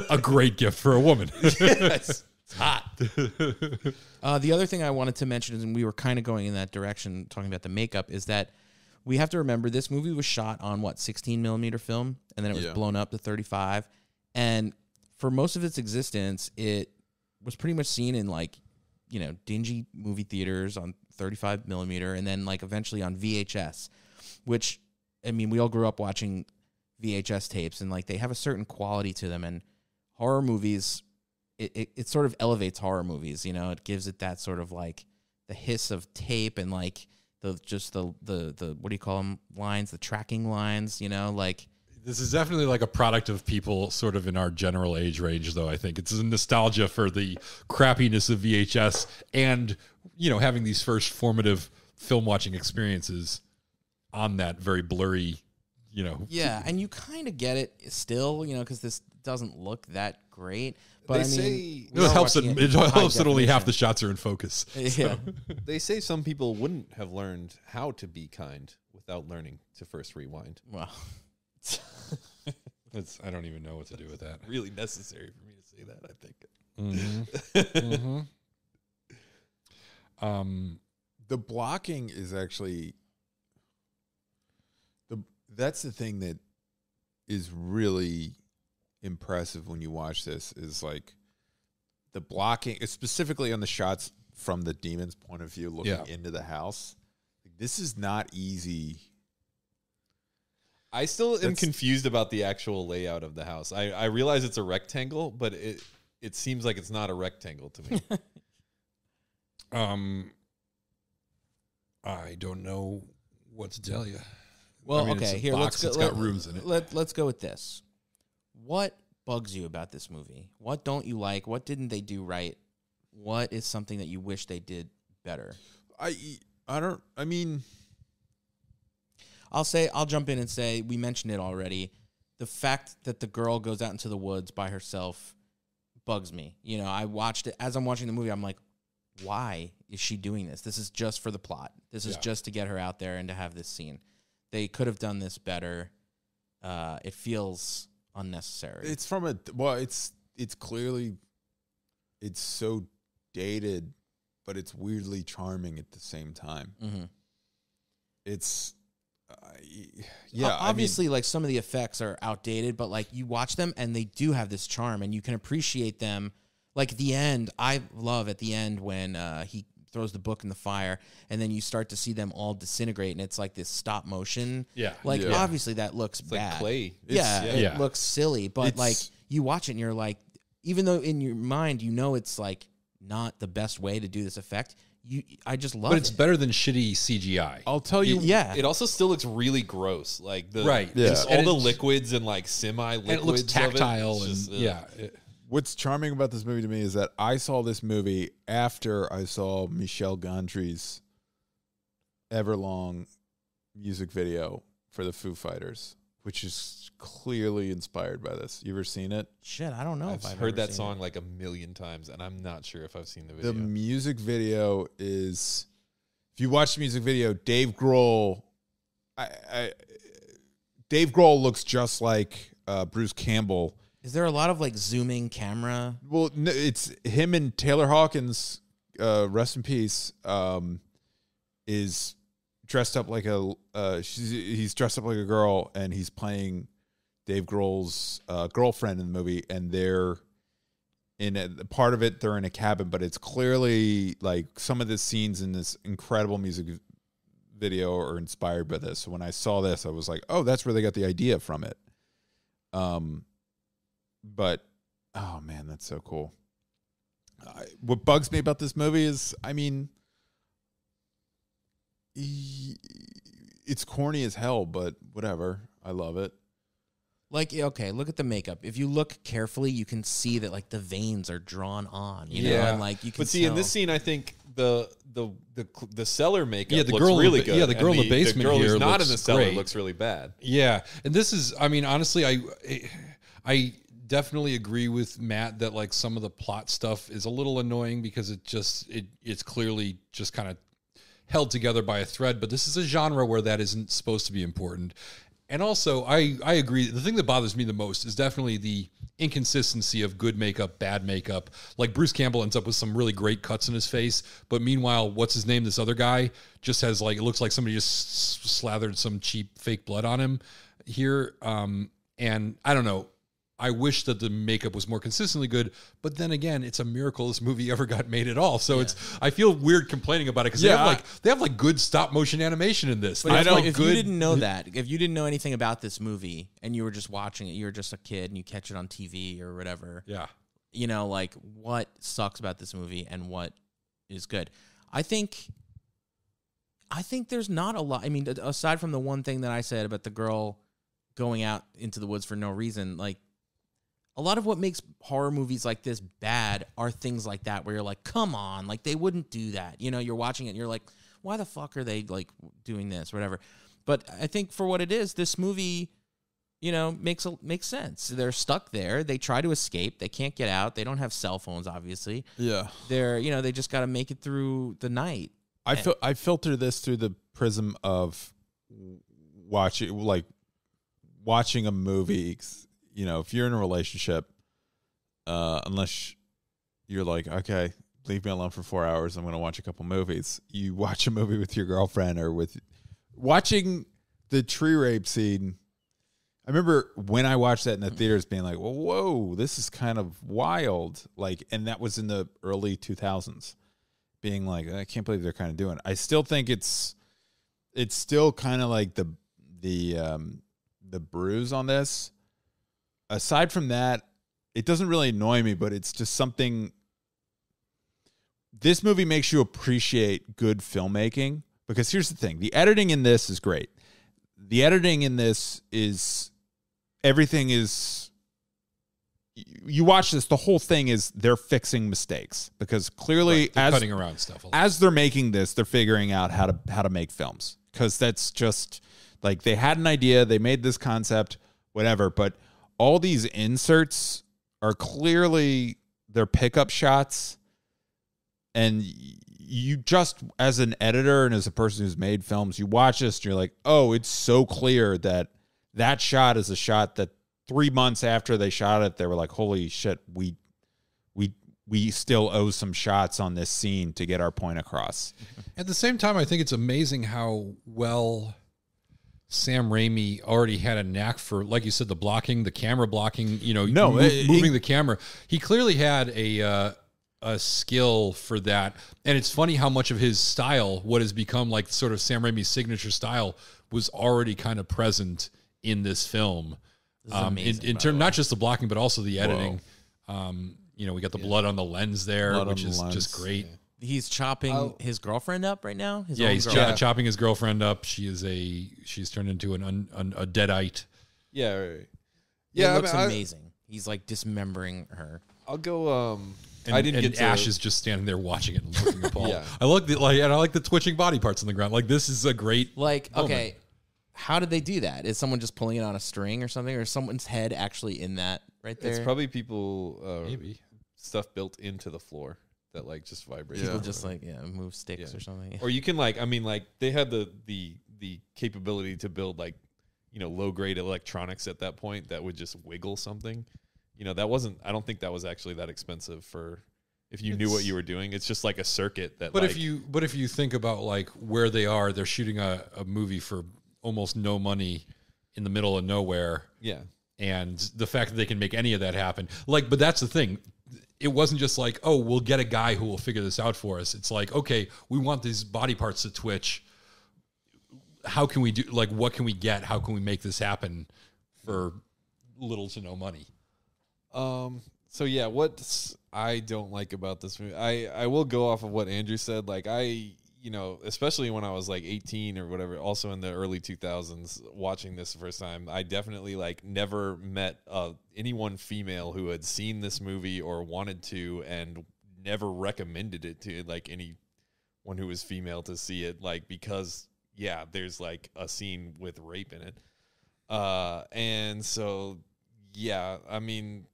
a great gift for a woman. Yes. It's hot. uh, the other thing I wanted to mention is, and we were kind of going in that direction, talking about the makeup, is that we have to remember this movie was shot on, what, sixteen millimeter film? And then it was yeah. blown up to thirty-five. And for most of its existence, it was pretty much seen in, like, you know, dingy movie theaters on thirty-five millimeter, and then, like, eventually on V H S, which, I mean, we all grew up watching V H S tapes, and, like, they have a certain quality to them. And horror movies... It, it it sort of elevates horror movies, you know. It gives it that sort of like the hiss of tape and like the just the the the what do you call them lines, the tracking lines, you know. Like this is definitely like a product of people sort of in our general age range, though. I think it's a nostalgia for the crappiness of V H S and you know having these first formative film watching experiences on that very blurry, you know. Yeah, and you kind of get it still, you know, because this doesn't look that great. But they I mean, say it helps that it, it helps that only half the shots are in focus. So. Yeah. They say some people wouldn't have learned how to be kind without learning to first rewind. Wow. That's I don't even know what to do with that. Really necessary for me to say that, I think. Mm-hmm. mm-hmm. Um the blocking is actually the that's the thing that is really impressive when you watch this is like the blocking, specifically on the shots from the demon's point of view, looking yeah. into the house. This is not easy. I still That's, am confused about the actual layout of the house. I, I realize it's a rectangle, but it it seems like it's not a rectangle to me. um, I don't know what to tell you. Well, I mean, okay, here box, let's go. It's got let, rooms in it. Let, let's go with this. What bugs you about this movie? What don't you like? What didn't they do right? What is something that you wish they did better? I I don't I mean I'll say I'll jump in and say we mentioned it already. The fact that the girl goes out into the woods by herself bugs me. You know, I watched it as I'm watching the movie, I'm like, why is she doing this? This is just for the plot. This is yeah. just to get her out there and to have this scene. They could have done this better. Uh it feels unnecessary. It's from a well. It's it's clearly, it's so dated, but it's weirdly charming at the same time. Mm-hmm. It's, uh, yeah. Uh, obviously, I mean, like some of the effects are outdated, but like you watch them and they do have this charm, and you can appreciate them. Like at the end, I love at the end when uh, he throws the book in the fire, and then you start to see them all disintegrate, and it's like this stop motion. Yeah. Like, yeah. obviously that looks it's bad. Like clay. It's, yeah, yeah, it yeah. looks silly, but it's, like, you watch it, and you're like, even though in your mind you know it's, like, not the best way to do this effect, you, I just love it. But it's it. better than shitty C G I. I'll tell you. It, yeah. It also still looks really gross. Like, the right. yeah. just all and the liquids and, like, semi-liquids. And it looks tactile. It. And, just, uh, yeah. It, What's charming about this movie to me is that I saw this movie after I saw Michel Gondry's Everlong music video for the Foo Fighters, which is clearly inspired by this. You ever seen it? Shit, I don't know I've if I've heard that song it. like a million times, and I'm not sure if I've seen the video. The music video is, if you watch the music video, Dave Grohl, I, I, Dave Grohl looks just like uh, Bruce Campbell. Is there a lot of like zooming camera? Well, no, it's him and Taylor Hawkins, uh, rest in peace, um, is dressed up like a, uh, she's, he's dressed up like a girl, and he's playing Dave Grohl's uh, girlfriend in the movie, and they're in a, part of it, they're in a cabin, but it's clearly like some of the scenes in this incredible music video or inspired by this. So when I saw this, I was like, oh, that's where they got the idea from it. Um, but, oh man, that's so cool. I, what bugs me about this movie is, I mean, it's corny as hell, but whatever. I love it. Like, okay, look at the makeup. If you look carefully, you can see that, like, the veins are drawn on, you yeah. know, and, like, you can But see, tell. in this scene, I think the the the, the cellar makeup yeah, the looks girl really the, good. Yeah, the girl and in the, the basement the girl here who's not in the cellar great. looks really bad. Yeah, and this is, I mean, honestly, I I definitely agree with Matt that, like, some of the plot stuff is a little annoying because it just, it it's clearly just kind of held together by a thread, but this is a genre where that isn't supposed to be important. And also, I, I agree, the thing that bothers me the most is definitely the inconsistency of good makeup, bad makeup. Like, Bruce Campbell ends up with some really great cuts in his face, but meanwhile, what's his name, this other guy, just has, like, it looks like somebody just slathered some cheap fake blood on him here. Um, and, I don't know, I wish that the makeup was more consistently good, but then again, it's a miracle this movie ever got made at all. So yeah. it's, I feel weird complaining about it because yeah, they have like they have like good stop motion animation in this. But I don't. Like if good... you didn't know that, if you didn't know anything about this movie and you were just watching it, you were just a kid and you catch it on T V or whatever. Yeah, you know, like what sucks about this movie and what is good. I think, I think there's not a lot. I mean, aside from the one thing that I said about the girl going out into the woods for no reason, like. A lot of what makes horror movies like this bad are things like that, where you're like, come on, like they wouldn't do that. You know, you're watching it and you're like, why the fuck are they like doing this or whatever? But I think for what it is, this movie, you know, makes, a, makes sense. They're stuck there. They try to escape. They can't get out. They don't have cell phones, obviously. Yeah. They're, you know, they just got to make it through the night. I fil- I filter this through the prism of watching, like watching a movie. You know, if you're in a relationship, uh, unless you're like, okay, leave me alone for four hours, I'm going to watch a couple movies. You watch a movie with your girlfriend or with... Watching the tree rape scene, I remember when I watched that in the theaters being like, well, whoa, this is kind of wild. Like, and that was in the early two thousands. Being like, I can't believe they're kind of doing it. I still think it's... It's still kind of like the, the, um, the bruise on this. Aside from that, it doesn't really annoy me, but it's just something. This movie makes you appreciate good filmmaking because here's the thing. The editing in this is great. The editing in this is everything is. You watch this, the whole thing is they're fixing mistakes because clearly right, as, cutting around stuff as they're making this, they're figuring out how to how to make films because that's just like they had an idea. They made this concept, whatever, but. All these inserts are clearly their pickup shots. And you just, as an editor and as a person who's made films, you watch this and you're like, oh, it's so clear that that shot is a shot that three months after they shot it, they were like, holy shit, we, we, we still owe some shots on this scene to get our point across. At the same time, I think it's amazing how well... Sam Raimi already had a knack for, like you said, the blocking, the camera blocking, you know, no, mo- it, moving it, the camera. He clearly had a uh, a skill for that. And it's funny how much of his style, what has become like sort of Sam Raimi's signature style, was already kind of present in this film. This um, amazing, in in terms, not just the blocking, but also the editing. Um, you know, we got the yeah. blood on the lens there, blood which is the just great. Yeah. He's chopping I'll, his girlfriend up right now. His yeah, he's ch- yeah. chopping his girlfriend up. She is a she's turned into an, un, an a deadite. Yeah, right, right. yeah, it looks I mean, amazing. I, he's like dismembering her. I'll go. Um, and, I didn't and get. To... Ash is just standing there watching it and looking at Paul. yeah. I like the like, and I like the twitching body parts on the ground. Like this is a great like. Moment. Okay, how did they do that? Is someone just pulling it on a string or something, or is someone's head actually in that right there? It's probably people. Uh, Maybe stuff built into the floor. That like just vibrate. Yeah. People just like yeah, move sticks yeah. or something. Or you can like I mean like they had the the the capability to build like you know low grade electronics at that point that would just wiggle something. You know that wasn't I don't think that was actually that expensive for if you it's, knew what you were doing. It's just like a circuit that. But like, if you but if you think about like where they are, they're shooting a, a movie for almost no money in the middle of nowhere. Yeah. And the fact that they can make any of that happen, like but that's the thing. It wasn't just like, oh, we'll get a guy who will figure this out for us. It's like, okay, we want these body parts to twitch. how can we do, like, what can we get? How can we make this happen for little to no money? Um, so yeah, what I don't like about this movie, I, I will go off of what Andrew said. Like I, you know, especially when I was like eighteen or whatever, also in the early two thousands watching this the first time, I definitely like never met uh, anyone female who had seen this movie or wanted to, and never recommended it to like anyone who was female to see it. Like, because yeah, there's like a scene with rape in it. Uh, and so, yeah, I mean,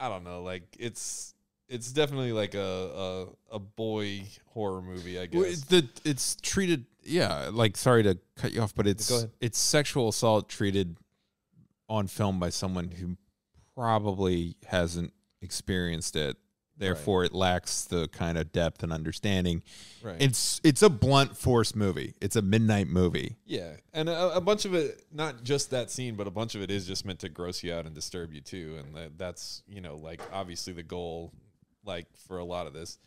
I don't know. Like it's, it's definitely like a, a, a boy horror movie, I guess. Well, it's, the, it's treated. Yeah. Like, sorry to cut you off, but it's, it's sexual assault treated on film by someone who probably hasn't experienced it. Therefore, right. It lacks the kind of depth and understanding. Right. It's it's a blunt force movie. It's a midnight movie. Yeah, and a, a bunch of it, not just that scene, but a bunch of it is just meant to gross you out and disturb you too. And that, that's, you know, like obviously the goal, like for a lot of this.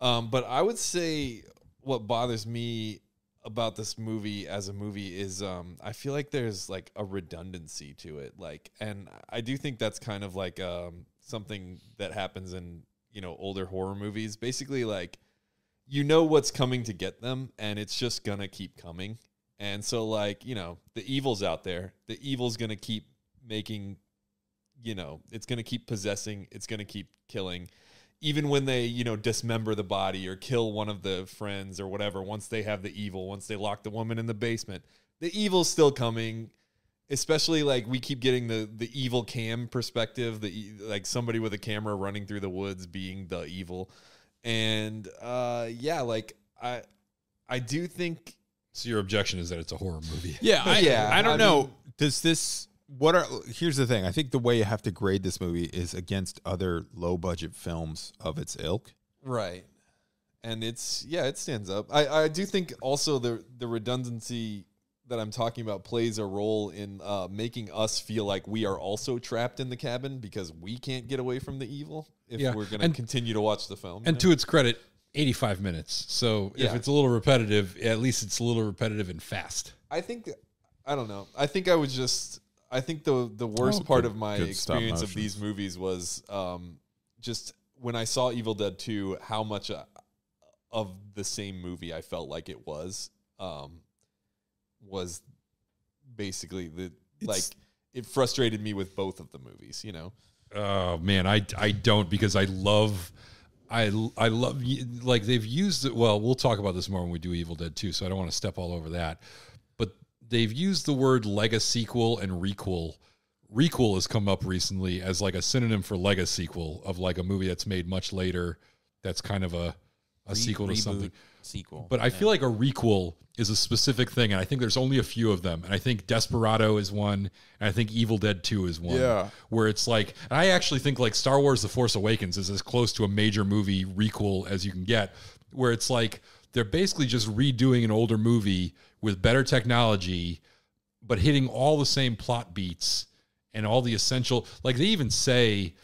Um, but I would say what bothers me about this movie as a movie is um, I feel like there's like a redundancy to it. Like, and I do think that's kind of like um, something that happens in, you know, older horror movies. Basically, like, you know what's coming to get them, and it's just gonna keep coming. And so, like, you know, the evil's out there. The evil's gonna keep making, you know, it's gonna keep possessing. It's gonna keep killing. Even when they, you know, dismember the body or kill one of the friends or whatever, once they have the evil, once they lock the woman in the basement, the evil's still coming. Especially, like, we keep getting the, the evil cam perspective, the like somebody with a camera running through the woods being the evil. And, uh, yeah, like, I I do think... So your objection is that it's a horror movie. Yeah, I, yeah, I don't I know. Mean, Does this... What are Here's the thing. I think the way you have to grade this movie is against other low-budget films of its ilk. Right. And it's... Yeah, it stands up. I, I do think also the the redundancy that I'm talking about plays a role in uh, making us feel like we are also trapped in the cabin because we can't get away from the evil if yeah. we're going to continue to watch the film. And know? To its credit, eighty-five minutes. So yeah. if it's a little repetitive, at least it's a little repetitive and fast. I think, I don't know. I think I was just, I think the, the worst oh, part good, of my experience of these movies was um, just when I saw Evil Dead two, how much uh, of the same movie I felt like it was. Um, was basically the it's, like it frustrated me with both of the movies, you know. Oh man, I I don't because I love I I love like they've used it. Well, we'll talk about this more when we do Evil Dead two, so I don't want to step all over that. But they've used the word lega sequel and requel. Requel has come up recently as like a synonym for lega sequel of like a movie that's made much later that's kind of a a Re sequel to something. Sequel. But I feel like a requel is a specific thing, and I think there's only a few of them. And I think Desperado is one, and I think Evil Dead two is one. Yeah. Where it's like, and I actually think like Star Wars The Force Awakens is as close to a major movie requel as you can get, where it's like they're basically just redoing an older movie with better technology, but hitting all the same plot beats and all the essential, like they even say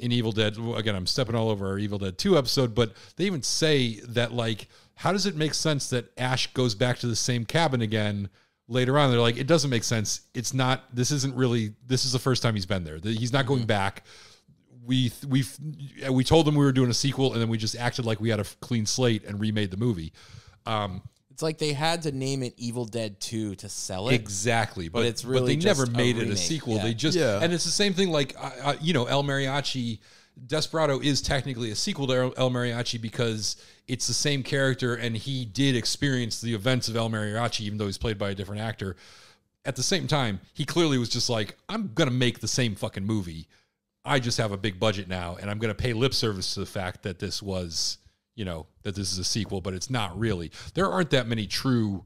in Evil Dead, again, I'm stepping all over our Evil Dead two episode, but they even say that like, how does it make sense that Ash goes back to the same cabin again later on? They're like, it doesn't make sense. It's not, this isn't really, this is the first time he's been there. He's not going back. We, we, we told them we were doing a sequel and then we just acted like we had a clean slate and remade the movie. Um, It's like they had to name it Evil Dead two to sell it. Exactly. But, but it's really, but they just never made a it a sequel. Yeah. They just, yeah. and it's the same thing like, uh, uh, you know, El Mariachi, Desperado is technically a sequel to El Mariachi because it's the same character and he did experience the events of El Mariachi, even though he's played by a different actor. At the same time, he clearly was just like, I'm going to make the same fucking movie. I just have a big budget now and I'm going to pay lip service to the fact that this was, you know, that this is a sequel, but it's not really. There aren't that many true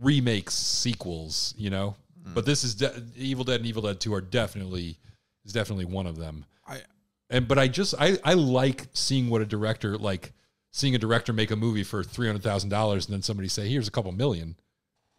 remakes, sequels, you know. Mm. But this is de Evil Dead and Evil Dead two are definitely is definitely one of them. I and but I just I I like seeing what a director like seeing a director make a movie for three hundred thousand dollars and then somebody say, here's a couple million.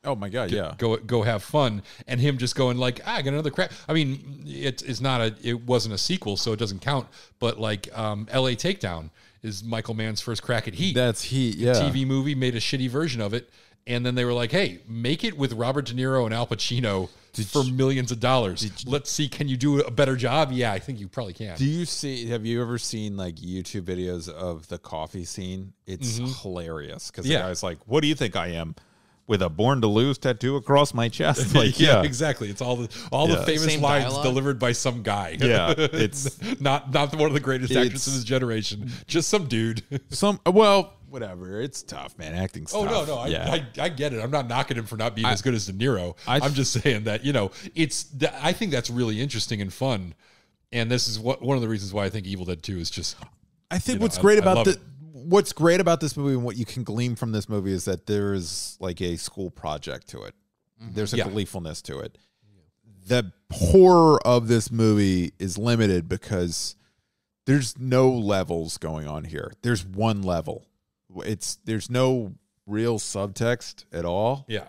Oh my god, go, yeah. Go go have fun, and him just going like, ah, I got another crap. I mean, it's it's not a it wasn't a sequel, so it doesn't count. But like um, L A Takedown is Michael Mann's first crack at Heat. That's Heat, yeah. A T V movie made a shitty version of it, And then they were like, hey, make it with Robert De Niro and Al Pacino did for you, millions of dollars. Let's see, can you do a better job? Yeah, I think you probably can. Do you see, have you ever seen like YouTube videos of the coffee scene? It's mm-hmm. hilarious. Because yeah. the guy's like, what do you think I am? With a Born to Lose tattoo across my chest. Like, yeah, yeah. exactly. It's all the, all yeah. the famous Same lines dialogue. delivered by some guy. Yeah. It's not, not one of the greatest actors of his generation. Just some dude. Some, well, whatever. It's tough, man. Acting's oh, tough. no, no. Yeah. I, I, I get it. I'm not knocking him for not being I, as good as De Niro. I, I'm just saying that, you know, it's, I think that's really interesting and fun. And this is what, one of the reasons why I think Evil Dead two is just, I think what's know, great I, about I the, it. What's great about this movie and what you can glean from this movie is that there is like a school project to it. Mm-hmm. There's a yeah. gleefulness to it. The horror of this movie is limited because there's no levels going on here. There's one level. It's there's no real subtext at all. Yeah.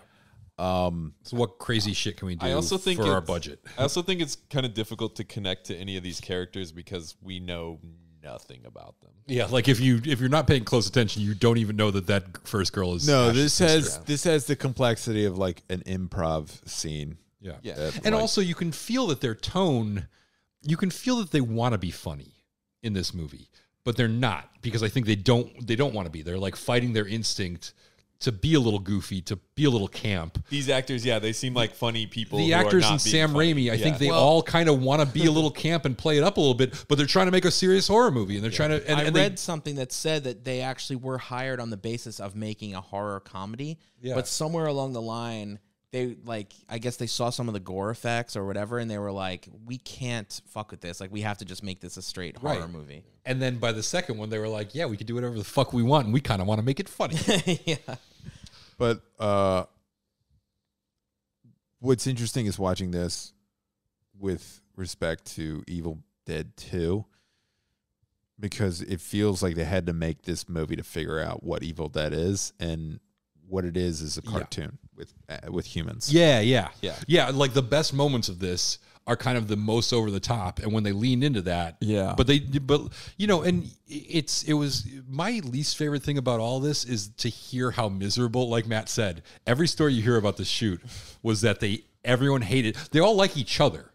Um, so what crazy shit can we do I also think for our budget? I also think it's kind of difficult to connect to any of these characters because we know nothing about them. Yeah, like if you if you're not paying close attention, you don't even know that that first girl is. No, Ash's this has sister. this has the complexity of like an improv scene. Yeah, yeah, that, and like, also you can feel that their tone, you can feel that they want to be funny in this movie, but they're not because I think they don't they don't want to be. They're like fighting their instinct to be a little goofy, to be a little camp. These actors, yeah, they seem like funny people. The actors and Sam Raimi, I think they all kind of want to be a little camp and play it up a little bit, but they're trying to make a serious horror movie, and they're trying to... I read something that said that they actually were hired on the basis of making a horror comedy, but somewhere along the line, they, like, I guess they saw some of the gore effects or whatever, and they were like, we can't fuck with this. Like, we have to just make this a straight horror right. movie. And then by the second one, they were like, yeah, we could do whatever the fuck we want, and we kind of want to make it funny. yeah. But uh, what's interesting is watching this with respect to Evil Dead two because it feels like they had to make this movie to figure out what Evil Dead is, and what it is is a cartoon yeah. with uh, with humans. Yeah, yeah, yeah. Yeah, like the best moments of this are kind of the most over the top, and when they lean into that, yeah. But they, but you know, and it's it was my least favorite thing about all this is to hear how miserable. Like Matt said, every story you hear about the shoot was that they everyone hated. They all like each other,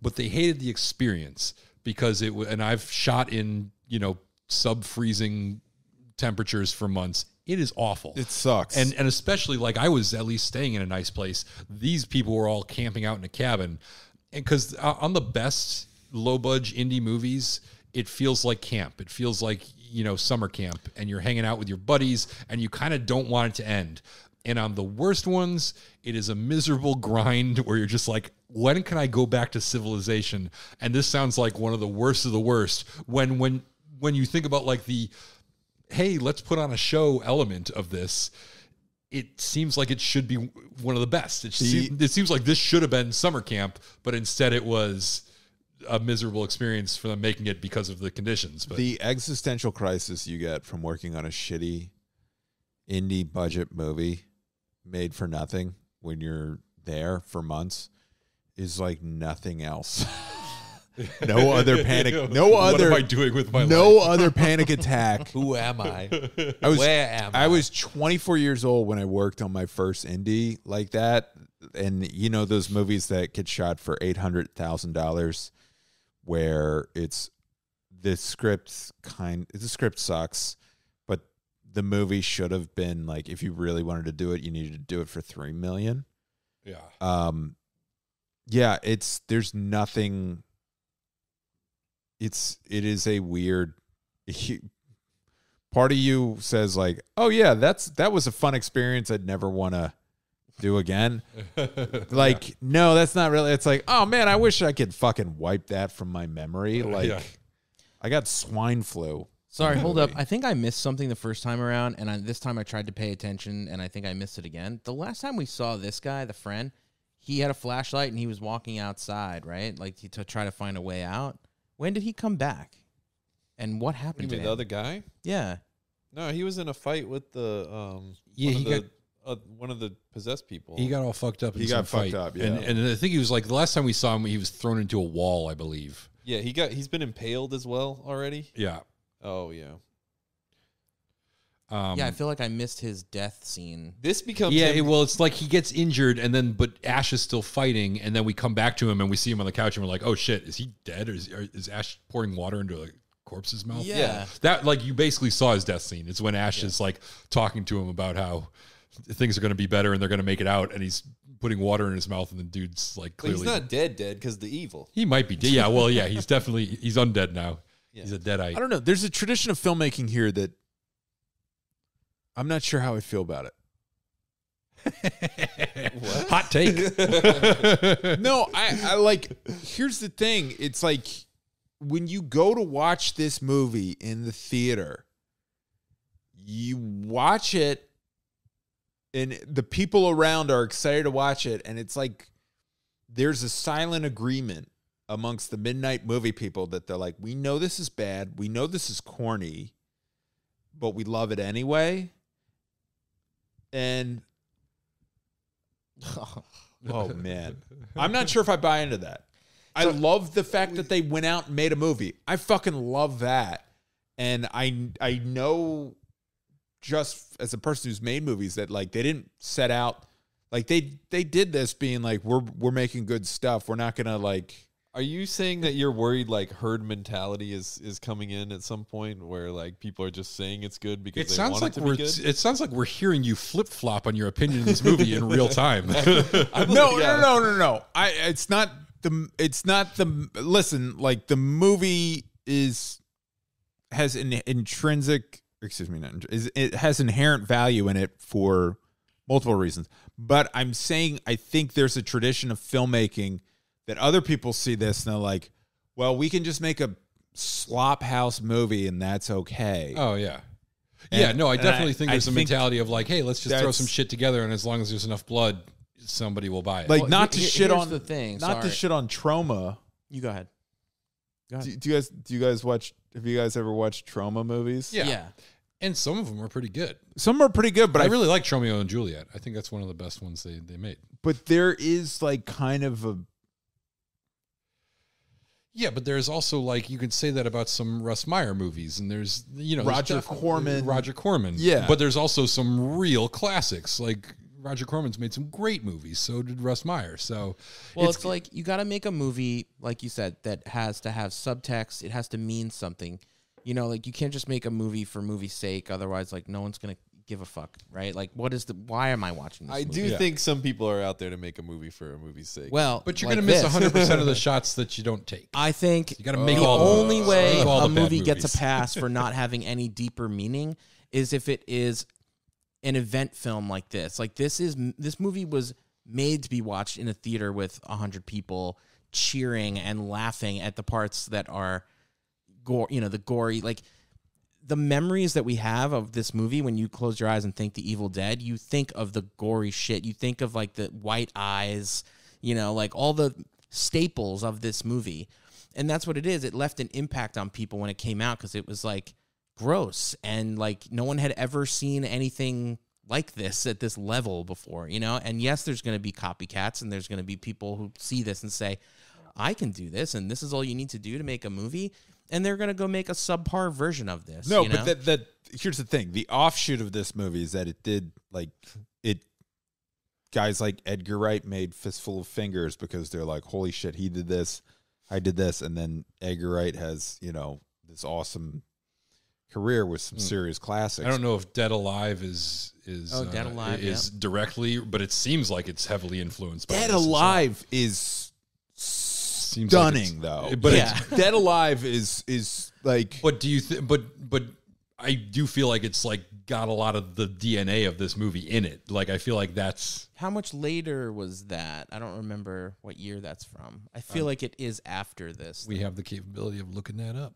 but they hated the experience because it was. And I've shot in you know sub freezing temperatures for months. It is awful. It sucks. And and especially like I was at least staying in a nice place. These people were all camping out in a cabin. Because on the best low-budge indie movies, it feels like camp. It feels like, you know, summer camp, and you're hanging out with your buddies, and you kind of don't want it to end. And on the worst ones, it is a miserable grind where you're just like, when can I go back to civilization? And this sounds like one of the worst of the worst. When when when you think about, like, the, hey, let's put on a show element of this, it seems like it should be one of the best. It, see, it seems like this should have been summer camp, but instead it was a miserable experience for them making it because of the conditions. But the existential crisis you get from working on a shitty indie budget movie made for nothing when you're there for months is like nothing else. No other panic. No what other. What am I doing with my no life? Other panic attack. Who am I? I was, Where am I? I was twenty-four years old when I worked on my first indie like that, and you know those movies that get shot for eight hundred thousand dollars, where it's the script kind. The script sucks, but the movie should have been like if you really wanted to do it, you needed to do it for three million. Yeah. Um. Yeah. It's there's nothing. It's it is a weird he, part of you says like, oh yeah, that's that was a fun experience I'd never want to do again. Like, yeah. No, that's not really. It's like, oh man, I wish I could fucking wipe that from my memory. Like, yeah. I got swine flu. Sorry, hold up. I think I missed something the first time around, and I, this time I tried to pay attention, and I think I missed it again. The last time we saw this guy, the friend, he had a flashlight and he was walking outside, right? Like to try to find a way out. When did he come back? And what happened to him? The other guy? Yeah. No, he was in a fight with the um yeah, one, he of the, got, uh, one of the possessed people. He got all fucked up in He some got fight. fucked up, yeah. And, and I think he was like the last time we saw him he was thrown into a wall, I believe. Yeah, he got he's been impaled as well already. Yeah. Oh yeah. Um, yeah, I feel like I missed his death scene. This becomes yeah. Him. Well, it's like he gets injured, and then but Ash is still fighting, and then we come back to him, and we see him on the couch, and we're like, "Oh shit, is he dead? Or is, or is Ash pouring water into a corpse's mouth?" Yeah. yeah, that like you basically saw his death scene. It's when Ash yeah. is like talking to him about how things are going to be better and they're going to make it out, and he's putting water in his mouth, and the dude's like clearly but he's not dead, dead because the evil. He might be dead. Yeah, well, yeah, he's definitely he's undead now. Yeah. He's a deadite. I don't know. There's a tradition of filmmaking here that. I'm not sure how I feel about it. What? Hot take. No, I, I like, here's the thing. It's like when you go to watch this movie in the theater, you watch it and the people around are excited to watch it. And it's like, there's a silent agreement amongst the midnight movie people that they're like, we know this is bad. We know this is corny, but we love it anyway. And oh, oh man, I'm not sure if I buy into that. I love the fact that they went out and made a movie. I fucking love that. And I I know just as a person who's made movies that like they didn't set out like they they did this being like we're we're making good stuff. We're not gonna like. Are you saying that you're worried like herd mentality is is coming in at some point where like people are just saying it's good because it they sounds want like it to we're, be good? It sounds like we're hearing you flip flop on your opinion of this movie in real time. I, I believe, no, yeah. no, no, no, no. I it's not the it's not the listen. Like the movie is has an intrinsic excuse me, not is it has inherent value in it for multiple reasons. But I'm saying I think there's a tradition of filmmaking. That other people see this and they're like, well, we can just make a slop house movie and that's okay. Oh, yeah. And, yeah, no, I definitely I, think there's I a think mentality of like, hey, let's just throw some shit together and as long as there's enough blood, somebody will buy it. Like, well, not to shit on the thing. Not to shit on Troma. You go ahead. Go ahead. Do, do you guys do you guys watch have you guys ever watched Troma movies? Yeah. yeah. And some of them are pretty good. Some are pretty good, but I, I really like Tromeo and Juliet. I think that's one of the best ones they, they made. But there is like kind of a Yeah, but there's also like you could say that about some Russ Meyer movies, and there's you know Roger Corman, Roger Corman. Yeah, but there's also some real classics. Like Roger Corman's made some great movies. So did Russ Meyer. So well, it's, it's like you got to make a movie, like you said, that has to have subtext. It has to mean something. You know, like you can't just make a movie for movie's sake. Otherwise, like no one's gonna give a fuck, right? Like, what is the? Why am I watching this? I movie? do yeah. think some people are out there to make a movie for a movie's sake. Well, but you're like gonna miss one hundred percent of the shots that you don't take. I think so you gotta make the all only the, way all a movie movies. gets a pass for not having any deeper meaning is if it is an event film like this. Like this is this movie was made to be watched in a theater with one hundred people cheering and laughing at the parts that are gore. You know, the gory like. The memories that we have of this movie, when you close your eyes and think The Evil Dead, you think of the gory shit. You think of like the white eyes, you know, like all the staples of this movie. And that's what it is. It left an impact on people when it came out because it was like gross. And like no one had ever seen anything like this at this level before, you know? And yes, there's going to be copycats and there's going to be people who see this and say, I can do this. And this is all you need to do to make a movie. And they're going to go make a subpar version of this. No, you know? but that, that here's the thing. The offshoot of this movie is that it did, like, it, guys like Edgar Wright made Fistful of Fingers because they're like, holy shit, he did this, I did this. And then Edgar Wright has, you know, this awesome career with some mm. serious classics. I don't know if Dead Alive is, is, oh, uh, Dead Alive, is yeah. directly, but it seems like it's heavily influenced by Dead this Alive well. is so Seems stunning like though, but yeah. it's, Dead Alive is is like. But do you? Th but but I do feel like it's like got a lot of the D N A of this movie in it. Like I feel like that's how much later was that? I don't remember what year that's from. I feel um, like it is after this. We thing. have the capability of looking that up.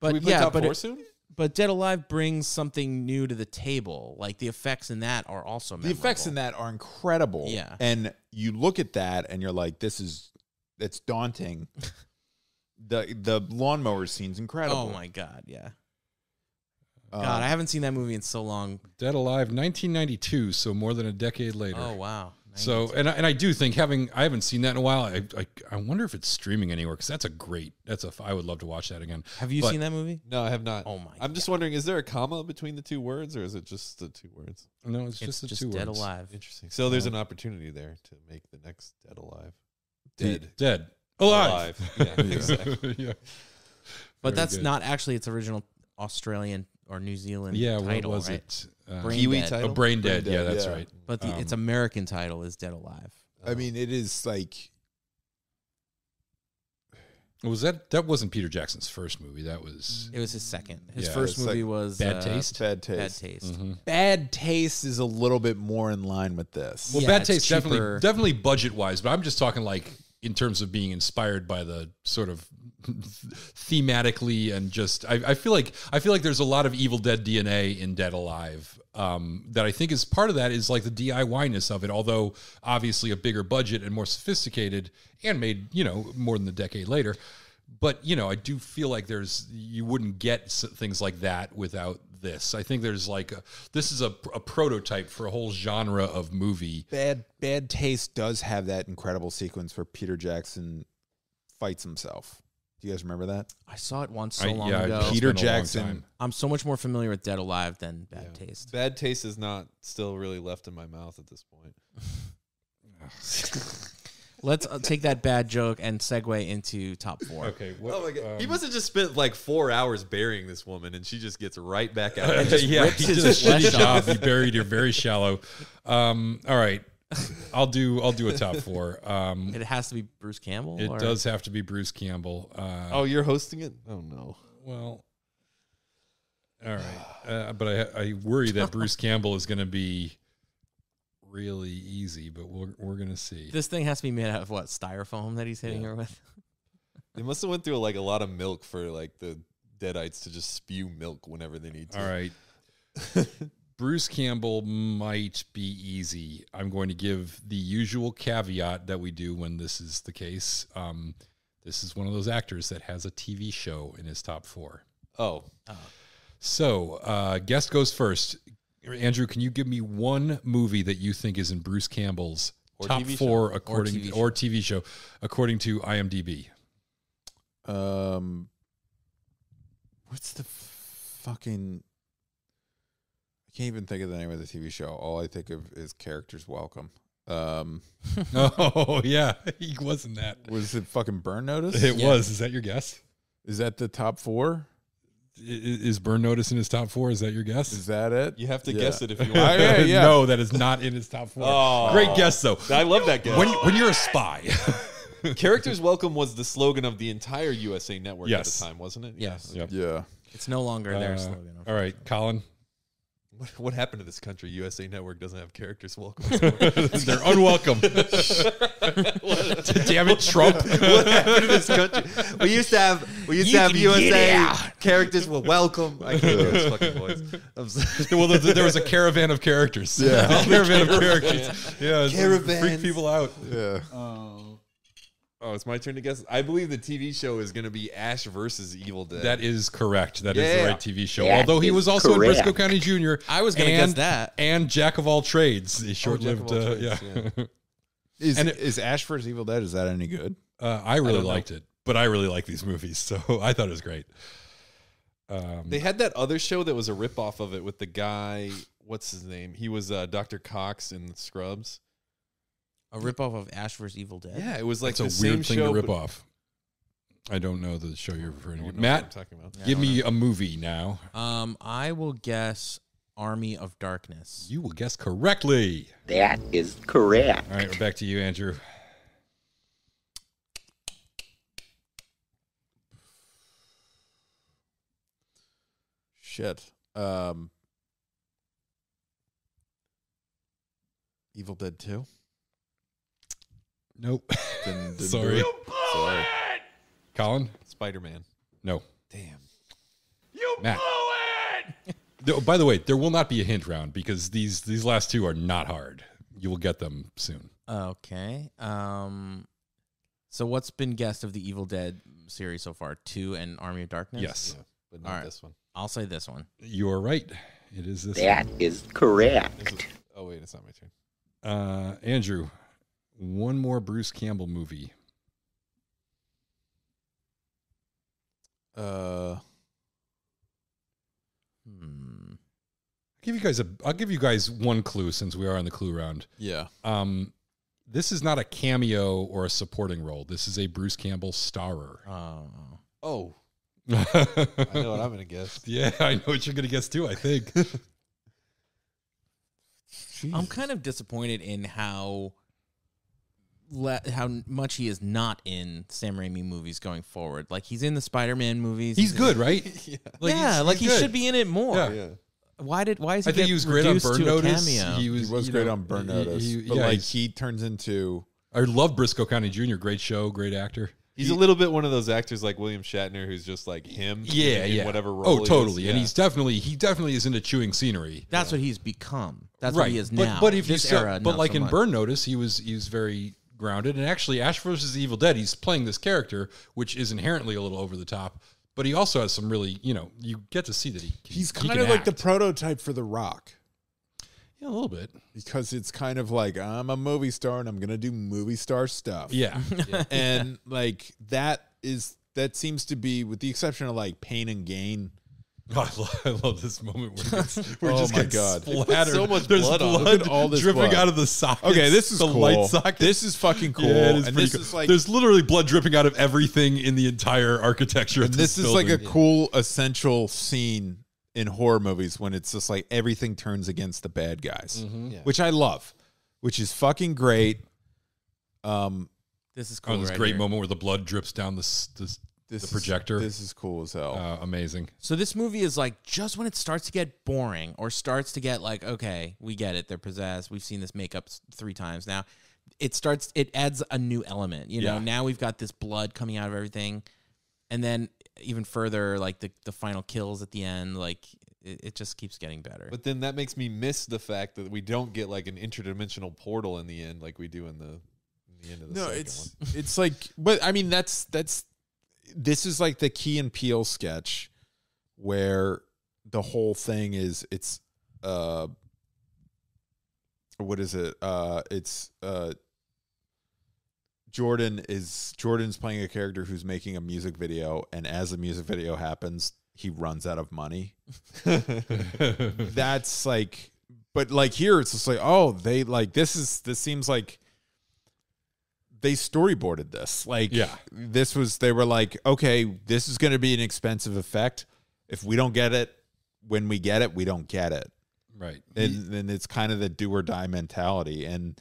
But we yeah, but it, soon? but Dead Alive brings something new to the table. Like the effects in that are also memorable. The effects in that are incredible. Yeah, and you look at that and you're like, this is. That's daunting. the The lawnmower scene's incredible. Oh my god, yeah. Uh, god, I haven't seen that movie in so long. Dead Alive, nineteen ninety-two, so more than a decade later. Oh wow. So, and I, and I do think having, I haven't seen that in a while. I I, I wonder if it's streaming anywhere, because that's a great, that's a, I would love to watch that again. Have you but, seen that movie? No, I have not. Oh my. I'm God. just wondering, is there a comma between the two words, or is it just the two words? No, it's, it's just the just two dead words. Dead Alive. Interesting. So there's an opportunity there to make the next Dead Alive. Dead. Dead. Alive. Alive. Yeah, exactly. yeah. But Very that's good. not actually its original Australian or New Zealand yeah, title, what was right? it? Uh, brain Kiwi dead. title? Oh, brain, brain dead. dead. Yeah, that's yeah. right. But the, um, its American title is Dead Alive. I um, mean, it is like. Was that that wasn't Peter Jackson's first movie? That was it was his second. His yeah, first movie like was Bad uh, Taste. Bad Taste. Bad Taste. Mm-hmm. Bad Taste is a little bit more in line with this. Well, yeah, Bad Taste cheaper. definitely definitely budget wise, but I'm just talking like in terms of being inspired by the sort of thematically and just, I, I feel like, I feel like there's a lot of Evil Dead D N A in Dead Alive. Um, that I think is part of that is like the D I Y-ness of it, although obviously a bigger budget and more sophisticated and made, you know, more than a decade later. But, you know, I do feel like there's, you wouldn't get things like that without this. I think there's like, a, this is a, a prototype for a whole genre of movie. Bad, Bad Taste does have that incredible sequence where Peter Jackson fights himself. Do you guys remember that? I saw it once so I, long yeah, ago. Peter Jackson. I'm so much more familiar with Dead Alive than Bad yeah. Taste. Bad Taste is not still really left in my mouth at this point. Let's uh, take that bad joke and segue into top four. Okay. What, oh my God. Um, he must have just spent like four hours burying this woman, and she just gets right back out. And just yeah, rips he his did flesh a shitty off. job. He buried her very shallow. Um, all right. I'll do I'll do a top four. Um, it has to be Bruce Campbell. It or? does have to be Bruce Campbell. Uh, oh, you're hosting it? Oh no. Well, all right. Uh, but I I worry that Bruce Campbell is going to be really easy. But we're we're going to see. This thing has to be made out of what, styrofoam that he's hitting yeah. her with? They must have went through like a lot of milk for like the Deadites to just spew milk whenever they need to. All right. Bruce Campbell might be easy. I'm going to give the usual caveat that we do when this is the case. Um, this is one of those actors that has a T V show in his top four. Oh. oh. So, uh, guest goes first. Andrew, can you give me one movie that you think is in Bruce Campbell's or top four according or T V, or T V show according to IMDb? Um, what's the fucking... Can't even think of the name of the T V show. All I think of is Characters Welcome. Um, oh yeah, he wasn't that. Was it fucking Burn Notice? It yeah. was. Is that your guess? Is that the top four? Is, is Burn Notice in his top four? Is that your guess? Is that it? You have to yeah. guess it if you want. I, yeah, yeah. No, that is not in his top four. Oh, great guess though. I love that guess. When, when you're a spy. Characters Welcome was the slogan of the entire U S A Network yes. at the time, wasn't it? Yes. yes. Yep. Yeah. It's no longer uh, their slogan. All right, Colin. What, what happened to this country? U S A Network doesn't have Characters Welcome. They're unwelcome. Damn it, Trump! What happened to this country? We used to have we used you to have U S A Characters Were Welcome. I can't do this fucking voice. I'm sorry. Well, there, there was a caravan of characters. Yeah, yeah. caravan of characters. Yeah, yeah freak people out. Yeah. Oh. Oh, it's my turn to guess. I believe the T V show is going to be Ash versus Evil Dead. That is correct. That yeah. is the right T V show. Yeah, although he was also correct. in Briscoe County Junior I was going to guess that. And Jack of All Trades. A short-lived. Oh, uh, yeah. yeah. is, and it, is Ash versus Evil Dead, is that any good? Uh, I really I liked know. it, but I really like these movies, so I thought it was great. Um, they had that other show that was a ripoff of it with the guy, what's his name? He was uh, Doctor Cox in Scrubs. A ripoff of Ash versus Evil Dead. Yeah, it was like That's the a weird same thing show, to rip off. I don't know the show you're referring to. Matt, talking about. give me know. a movie now. Um, I will guess Army of Darkness. You will guess correctly. That is correct. All right, we're back to you, Andrew. Shit. Um, Evil Dead two. Nope. Didn't, didn't Sorry. You blew Sorry. it! Colin? Spider-Man. No. Damn. You Matt. blew it! By the way, there will not be a hint round because these, these last two are not hard. You will get them soon. Okay. Um, so what's been guessed of the Evil Dead series so far? Two and Army of Darkness? Yes. Yeah, but not All right. this one. I'll say this one. You are right. It is this That one. is correct. Is, oh, wait. It's not my turn. Uh, Andrew, one more Bruce Campbell movie. Uh, hmm. I'll give you guys a. I'll give you guys one clue since we are on the clue round. Yeah. Um, this is not a cameo or a supporting role. This is a Bruce Campbell starrer. Uh, oh. I know what I'm gonna guess. Yeah, I know what you're gonna guess too. I think. I'm kind of disappointed in how how much he is not in Sam Raimi movies going forward. Like, he's in the Spider-Man movies. He's, he's good, in, right? Yeah, like, yeah, he's, like he's he good. should be in it more. Yeah. Yeah. Why did? Why is he? I think he was great on Burn Notice. He was, he was great know, on Burn Notice. He, he, but yeah, like he turns into. I love Briscoe County Junior Great show, great actor. He's he, a little bit one of those actors like William Shatner, who's just like him. Yeah, in yeah. Whatever role. Oh, totally. He is. And yeah. he's definitely he definitely is into chewing scenery. That's yeah. what he's become. That's right. what he is now. But, but if this you era, but like so in much. Burn Notice, he was he was very grounded. And actually, Ash versus the Evil Dead, he's playing this character, which is inherently a little over the top. But he also has some really, you know, you get to see that he he's he kind of like act. the prototype for The Rock. Yeah, a little bit. Because it's kind of like, I'm a movie star and I'm going to do movie star stuff. Yeah. yeah. And like that is, that seems to be, with the exception of like Pain and Gain. Oh, I, love, I love this moment where it's, we're oh just my God. splattered. So much There's blood, blood on. all this dripping blood. out of the sockets. Okay, this is the cool. light sockets. This is fucking cool. Yeah, it is and this cool. is like, There's literally blood dripping out of everything in the entire architecture. And of this, this is building. like a cool essential scene in horror movies when it's just like everything turns against the bad guys, mm-hmm. yeah. which I love, which is fucking great. Um, this is cool. Oh, this right great here. moment where the blood drips down the, the, this the projector. Is, this is cool as hell. Uh, amazing. So this movie is like just when it starts to get boring or starts to get like, okay, we get it. They're possessed. We've seen this makeup three times now. It starts, it adds a new element. You know, yeah. now we've got this blood coming out of everything. And then even further, like the, the final kills at the end, like it, it just keeps getting better. But then that makes me miss the fact that we don't get like an interdimensional portal in the end, like we do in the, in the end of the no, second it's, one. It's like, but I mean, that's, that's, this is like the Key and Peele sketch where the whole thing is, it's, uh, what is it? Uh, it's, uh, Jordan is Jordan's playing a character who's making a music video, and as the music video happens, he runs out of money. That's like, but like here, it's just like, oh, they like this is this seems like they storyboarded this. Like, yeah, this was they were like, okay, this is going to be an expensive effect. If we don't get it when we get it, we don't get it. Right, and then it's kind of the do or die mentality, and.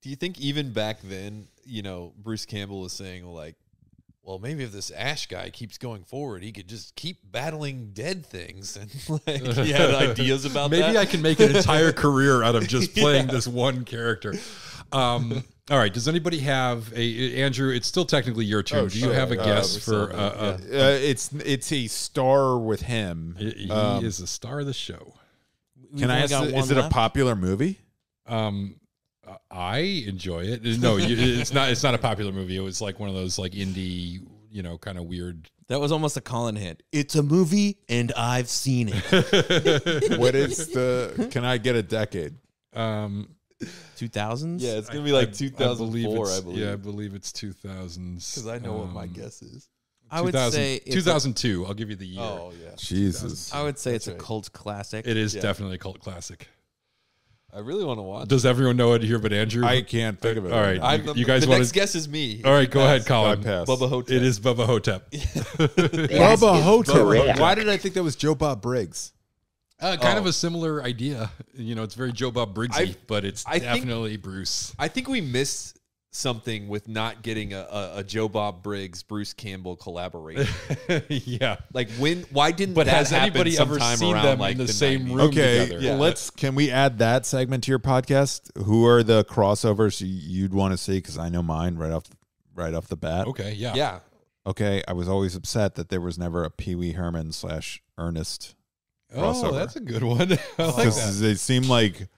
Do you think even back then, you know, Bruce Campbell was saying, like, well, maybe if this Ash guy keeps going forward, he could just keep battling dead things. And, like, he had ideas about maybe that. Maybe I can make an entire career out of just playing yeah. this one character. Um, all right. Does anybody have a... Andrew, it's still technically your turn. Oh, Do you have a guess uh, for... Uh, uh, yeah. uh, it's it's a star with him. He um, is a star of the show. Can I ask, is left? it a popular movie? Um... I enjoy it. No, you, it's not. It's not a popular movie. It was like one of those like indie, you know, kind of weird. That was almost a Colin hit. It's a movie, and I've seen it. What is the? Can I get a decade? Um, two thousands. Yeah, it's gonna be like two thousand four. I believe. Yeah, I believe it's two thousands. Because I know um, what my guess is. I would say two thousand two. I'll give you the year. Oh yeah, Jesus. I would say That's it's right. a cult classic. It is yeah. definitely a cult classic. I really want to watch. Does everyone know it here but Andrew? I can't think of it. All right. I, you, you guys the wanted... next guess is me. All right, go ahead, Colin. Bubba Hotep. It is Bubba Hotep. Bubba Hotep. Why did I think that was Joe Bob Briggs? Uh, kind oh. of a similar idea. You know, it's very Joe Bob Briggsy, but it's I definitely think, Bruce. I think we missed something with not getting a, a, a Joe Bob Briggs, Bruce Campbell collaboration. yeah. Like when, why didn't but that has anybody ever seen them like in the, the same nineties? Room okay, together? Yeah. Let's, can we add that segment to your podcast? Who are the crossovers you'd want to see? Cause I know mine right off, right off the bat. Okay. Yeah. Yeah. Okay. I was always upset that there was never a Pee Wee Herman slash Ernest crossover. Oh, that's a good one. I like Cause that. They seem like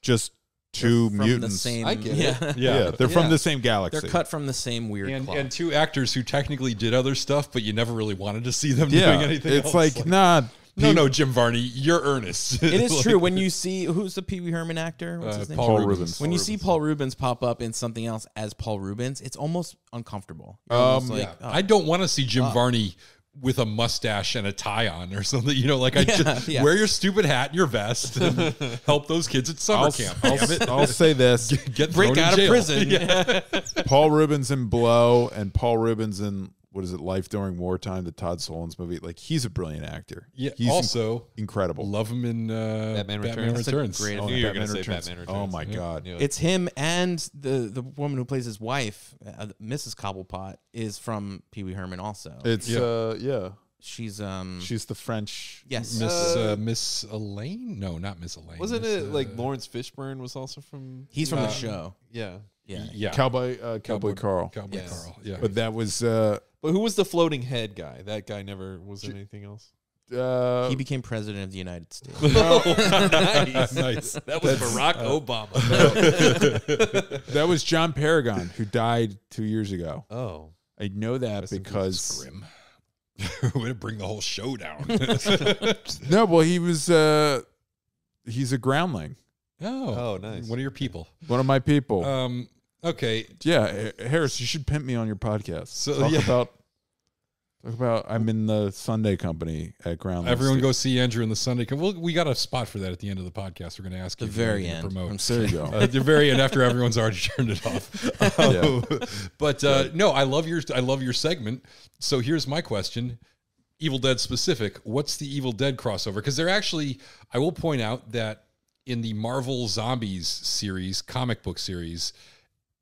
just, Two they're mutants. From the same, I get yeah. it. Yeah. yeah, they're yeah. from the same galaxy. They're cut from the same weird and, cloth. And two actors who technically did other stuff, but you never really wanted to see them yeah. doing anything. It's else. like, like nah, No, Pee no, Jim Varney, you're earnest. It is like, true. When you see, who's the Pee Wee Herman actor? What's uh, his name? Paul Rubens. Rubens. When Paul you Rubens. see Paul Rubens pop up in something else as Paul Rubens, it's almost uncomfortable. Um, almost like, yeah. oh, I don't want to see Jim oh. Varney with a mustache and a tie on or something, you know, like I yeah, just yeah. wear your stupid hat and your vest and help those kids at summer I'll, camp. I'll, I'll say this. Get, get Break out of prison. Yeah. Paul Rubens in Blow and Paul Rubens in, what is it, Life During Wartime, the Todd Solondz movie. Like, he's a brilliant actor. Yeah, he's also inc incredible. Love him in uh, Batman, Batman Returns. Returns. Great oh, Batman, Returns. Say Batman Returns. Oh, my yeah. God. It's him and the, the woman who plays his wife, uh, Missus Cobblepot, is from Pee Wee Herman also. It's, yeah. Uh, yeah. She's um she's the French yes Miss uh, uh, Miss Elaine no not Miss Elaine wasn't Miss, it uh, like Lawrence Fishburne was also from he's from uh, the show yeah yeah yeah Cowboy uh, Cowboy, Cowboy Carl Cowboy yes. Carl yeah but that was uh but who was the floating head guy that guy never was in anything else uh he became president of the United States no. nice. nice that was That's, Barack uh, Obama no. That was John Paragon who died two years ago oh I know that That's because. We're gonna bring the whole show down. No, well, he was, uh, he's a groundling. Oh, oh, nice. One of your people. One of my people. Um, okay. Yeah, Harris, you should pimp me on your podcast. So, talk, yeah. about, talk about, I'm in the Sunday Company at Groundling. Everyone State. Go see Andrew in the Sunday Company. Well, we got a spot for that at the end of the podcast. We're going to ask the you. The very end. Promote. I'm sorry. Uh, the very end after everyone's already turned it off. Um, yeah. But uh, no, I love your, I love your segment. So here's my question, Evil Dead specific. What's the Evil Dead crossover? Because they're actually, I will point out that in the Marvel Zombies series, comic book series,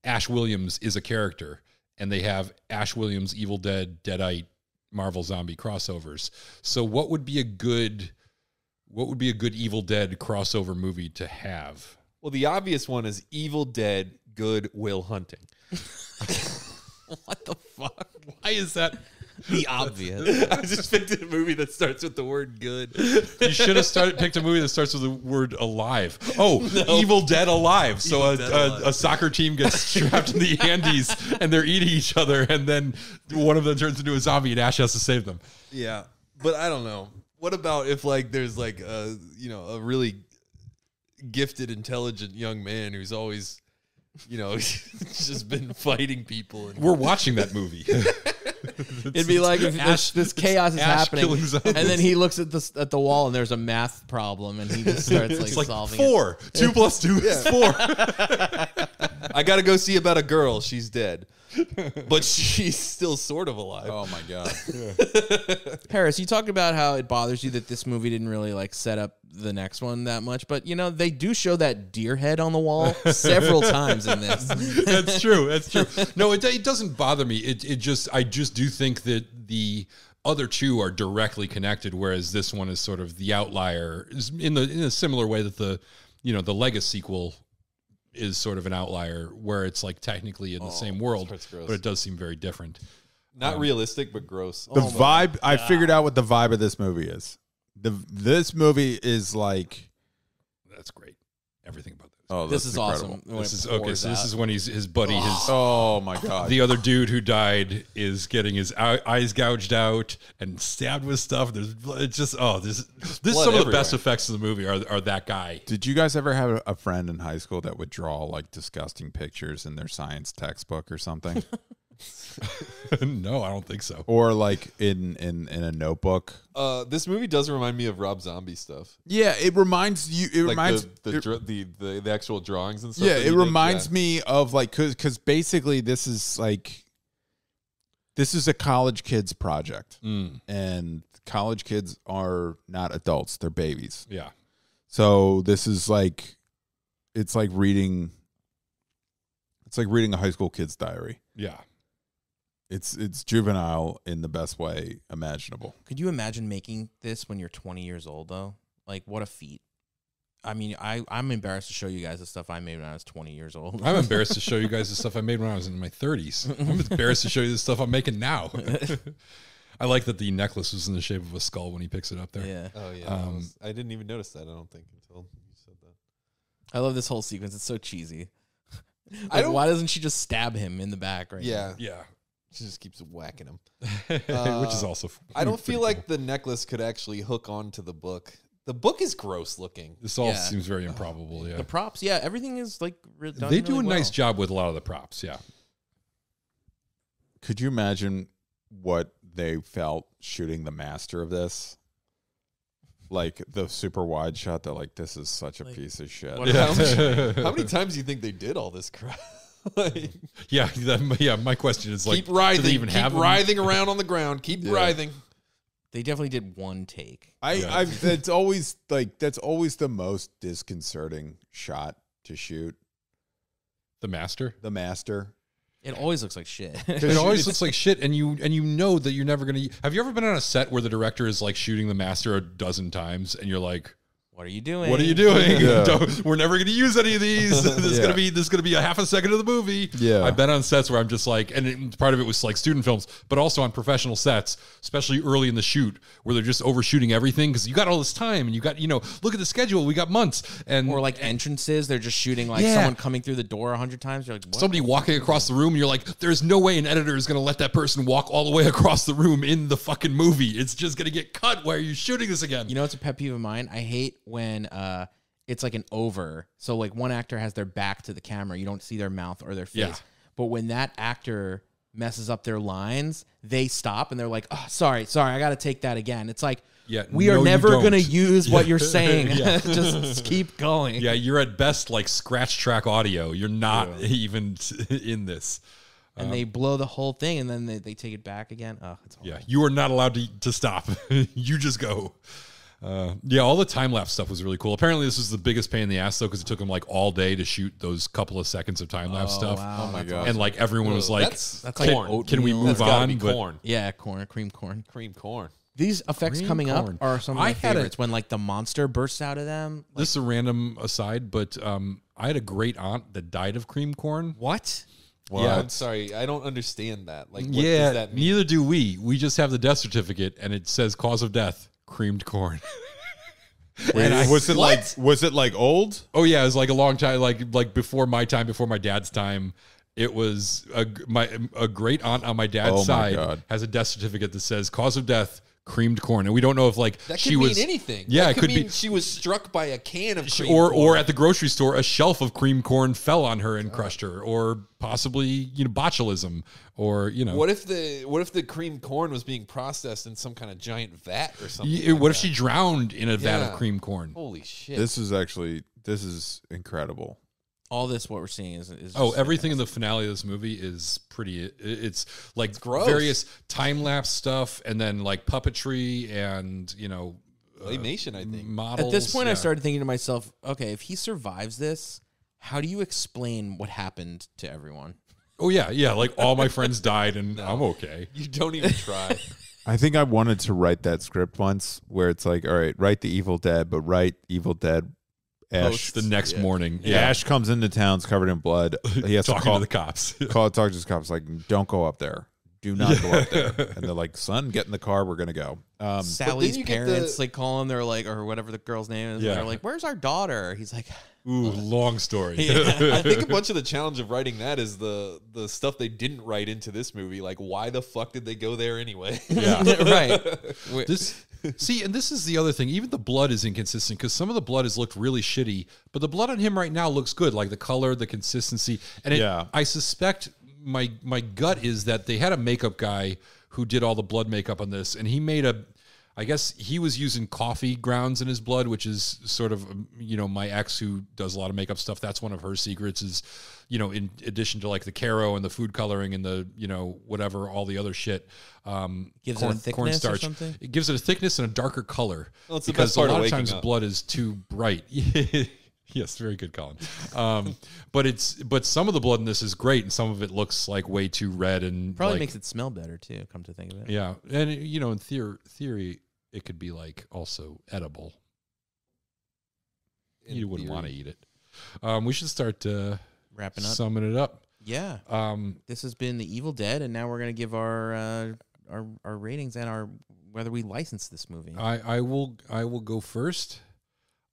Ash Williams is a character, and they have Ash Williams, Evil Dead, Deadite, Marvel Zombie crossovers. So what would be a good, what would be a good Evil Dead crossover movie to have? Well, the obvious one is Evil Dead, Good Will Hunting. What the fuck? Why is that the obvious? I just picked a movie that starts with the word good. You should have started picked a movie that starts with the word alive. Oh, no. Evil Dead Alive. So a, dead a, alive. a soccer team gets trapped in the Andes and they're eating each other, and then one of them turns into a zombie and Ash has to save them. Yeah, but I don't know. What about if like there's like a, you know, a really gifted, intelligent young man who's always, you know, just been fighting people. And we're watching that movie. It'd be like if Ash, this chaos is Ash happening, and then he looks at the at the wall, and there's a math problem, and he just starts like, like solving four. It. Two plus two yeah. is four. I gotta go see about a girl. She's dead, but she's still sort of alive. Oh my God, yeah. Harris, you talked about how it bothers you that this movie didn't really like set up the next one that much, but you know they do show that deer head on the wall several times in this. That's true. That's true. No, it it doesn't bother me. It it just I just do think that the other two are directly connected, whereas this one is sort of the outlier in the in a similar way that the you know the Legacy sequel is sort of an outlier, where it's like technically in oh, the same world, but it does seem very different. Not um, realistic, but gross. The oh vibe, I figured out what the vibe of this movie is. The This movie is like... That's great. Everything about this. Oh, this is incredible. Awesome. This is, okay, so out. This is when he's, his buddy, his... Oh, my God. The other dude who died is getting his eyes gouged out and stabbed with stuff. There's it's just... Oh, this, this is some everywhere. of the best effects of the movie are, are that guy. Did you guys ever have a friend in high school that would draw, like, disgusting pictures in their science textbook or something? No, I don't think so. Or like in in in a notebook. Uh, this movie does remind me of Rob Zombie stuff. Yeah, it reminds you. It like reminds the the, it, the the the actual drawings and stuff. Yeah, it reminds did, yeah. me of like because because basically this is like this is a college kids project, mm. and college kids are not adults; they're babies. Yeah. So this is like, it's like reading. It's like reading a high school kid's diary. Yeah. It's it's juvenile in the best way imaginable. Could you imagine making this when you're twenty years old, though? Like, what a feat. I mean, I, I'm embarrassed to show you guys the stuff I made when I was twenty years old. I'm embarrassed to show you guys the stuff I made when I was in my thirties. I'm embarrassed to show you the stuff I'm making now. I like that the necklace was in the shape of a skull when he picks it up there. Yeah. Oh, yeah. Um, was, I didn't even notice that, I don't think, until you said that. I love this whole sequence. It's so cheesy. Like, I don't, why doesn't she just stab him in the back right Yeah. Now? Yeah. She just keeps whacking him. Uh, Which is also... I don't feel like cool. the necklace could actually hook onto the book. The book is gross looking. This all yeah. seems very improbable, yeah. The props, yeah. Everything is like... Done they do really a well. nice job with a lot of the props, yeah. Could you imagine what they felt shooting the master of this? Like the super wide shot, they're like, this is such a like, piece of shit. Yeah. How, many, how many times do you think they did all this crap? Like, yeah, that, yeah. My question is like, keep writhing, even keep have writhing around on the ground, keep yeah. writhing. They definitely did one take. I, yeah. I've, that's always like that's always the most disconcerting shot to shoot. The master, the master. It always looks like shit. It always looks like shit, and you and you know that you're never gonna. Have you ever been on a set where the director is like shooting the master a dozen times, and you're like, what are you doing? What are you doing? Yeah. Don't, we're never going to use any of these. This is yeah. going to be this is going to be a half a second of the movie. Yeah, I've been on sets where I'm just like, and it, part of it was like student films, but also on professional sets, especially early in the shoot, where they're just overshooting everything because you got all this time and you got you know look at the schedule, we got months, and or like entrances, they're just shooting like yeah. someone coming through the door a hundred times. You're like what? Somebody walking across the room. You're like, there's no way an editor is going to let that person walk all the way across the room in the fucking movie. It's just going to get cut. Why are you shooting this again? You know, it's a pet peeve of mine. I hate when uh it's like an over, so like one actor has their back to the camera, you don't see their mouth or their face, yeah. but when that actor messes up their lines, they stop and they're like, oh sorry sorry I gotta take that again. It's like, yeah, we no, are never gonna use yeah. what you're saying. Just keep going. Yeah, you're at best like scratch track audio. You're not yeah. even in this. And um, they blow the whole thing, and then they, they take it back again. Oh, it's horrible. Yeah, you are not allowed to, to stop. You just go. Uh, yeah, all the time-lapse stuff was really cool. Apparently, this was the biggest pain in the ass, though, because it took them, like, all day to shoot those couple of seconds of time-lapse oh, stuff. Wow. Oh, my God. And, like, everyone was like, that's, that's can, like can we move that's on? But, corn. Yeah, corn, cream corn. Cream corn. These effects cream coming corn. up are some of my I favorites, a, when, like, the monster bursts out of them. Like, this is a random aside, but um, I had a great aunt that died of cream corn. What? Well, yeah, I'm sorry. I don't understand that. Like, what yeah, does that mean? Neither do we. We just have the death certificate, and it says cause of death. Creamed corn. Wait, I, was it what? like was it like old? Oh yeah, it was like a long time, like like before my time, before my dad's time. It was a my a great aunt on my dad's oh side my has a death certificate that says cause of death creamed corn, and we don't know if like that could she mean was anything. Yeah, that could it could mean be she was struck by a can of cream or corn. Or at the grocery store, a shelf of cream corn fell on her and oh. crushed her, or possibly you know botulism, or you know what if the what if the cream corn was being processed in some kind of giant vat or something? Yeah, like what that. if she drowned in a yeah. vat of cream corn? Holy shit! This is actually this is incredible. All this, what we're seeing is, is oh, everything fantastic. in the finale of this movie is pretty. It, it's like it's various time lapse stuff, and then like puppetry, and you know, animation. Uh, I think models. At this point, yeah. I started thinking to myself, okay, if he survives this, how do you explain what happened to everyone? Oh yeah, yeah. Like all my friends died, and no, I'm okay. You don't even try. I think I wanted to write that script once, where it's like, all right, write the Evil Dead, but write Evil Dead. Ash the next yeah. morning. Yeah. Ash comes into town's covered in blood. He has Talking to, call, to the cops. call talk to the cops. Like, don't go up there. Do not yeah. go up there. And they're like, son, get in the car. We're going to go. Um, Sally's parents, the... like, call him. They're like, or whatever the girl's name is. Yeah. They're like, where's our daughter? He's like... Ooh, long story. Yeah. I think a bunch of the challenge of writing that is the the stuff they didn't write into this movie. Like, why the fuck did they go there anyway? Yeah, right. This, see, and this is the other thing. Even the blood is inconsistent because some of the blood has looked really shitty, but the blood on him right now looks good. Like the color, the consistency, and it, yeah. I suspect my my gut is that they had a makeup guy who did all the blood makeup on this, and he made a. I guess he was using coffee grounds in his blood, which is sort of, you know, my ex who does a lot of makeup stuff. That's one of her secrets is, you know, in addition to like the Caro and the food coloring and the, you know, whatever, all the other shit. Um, gives corn, it a thickness cornstarch. or something? It gives it a thickness and a darker color. Well, it's because the best part a lot of times up. blood is too bright. Yes, very good, Colin. Um, but it's but some of the blood in this is great, and some of it looks like way too red, and probably like, makes it smell better too. Come to think of it, yeah. And you know, in theory, theory, it could be like also edible. In you wouldn't want to eat it. Um, we should start uh, wrapping up, summing it up. Yeah. Um, this has been The Evil Dead, and now we're gonna give our uh, our our ratings and our whether we license this movie. I I will I will go first.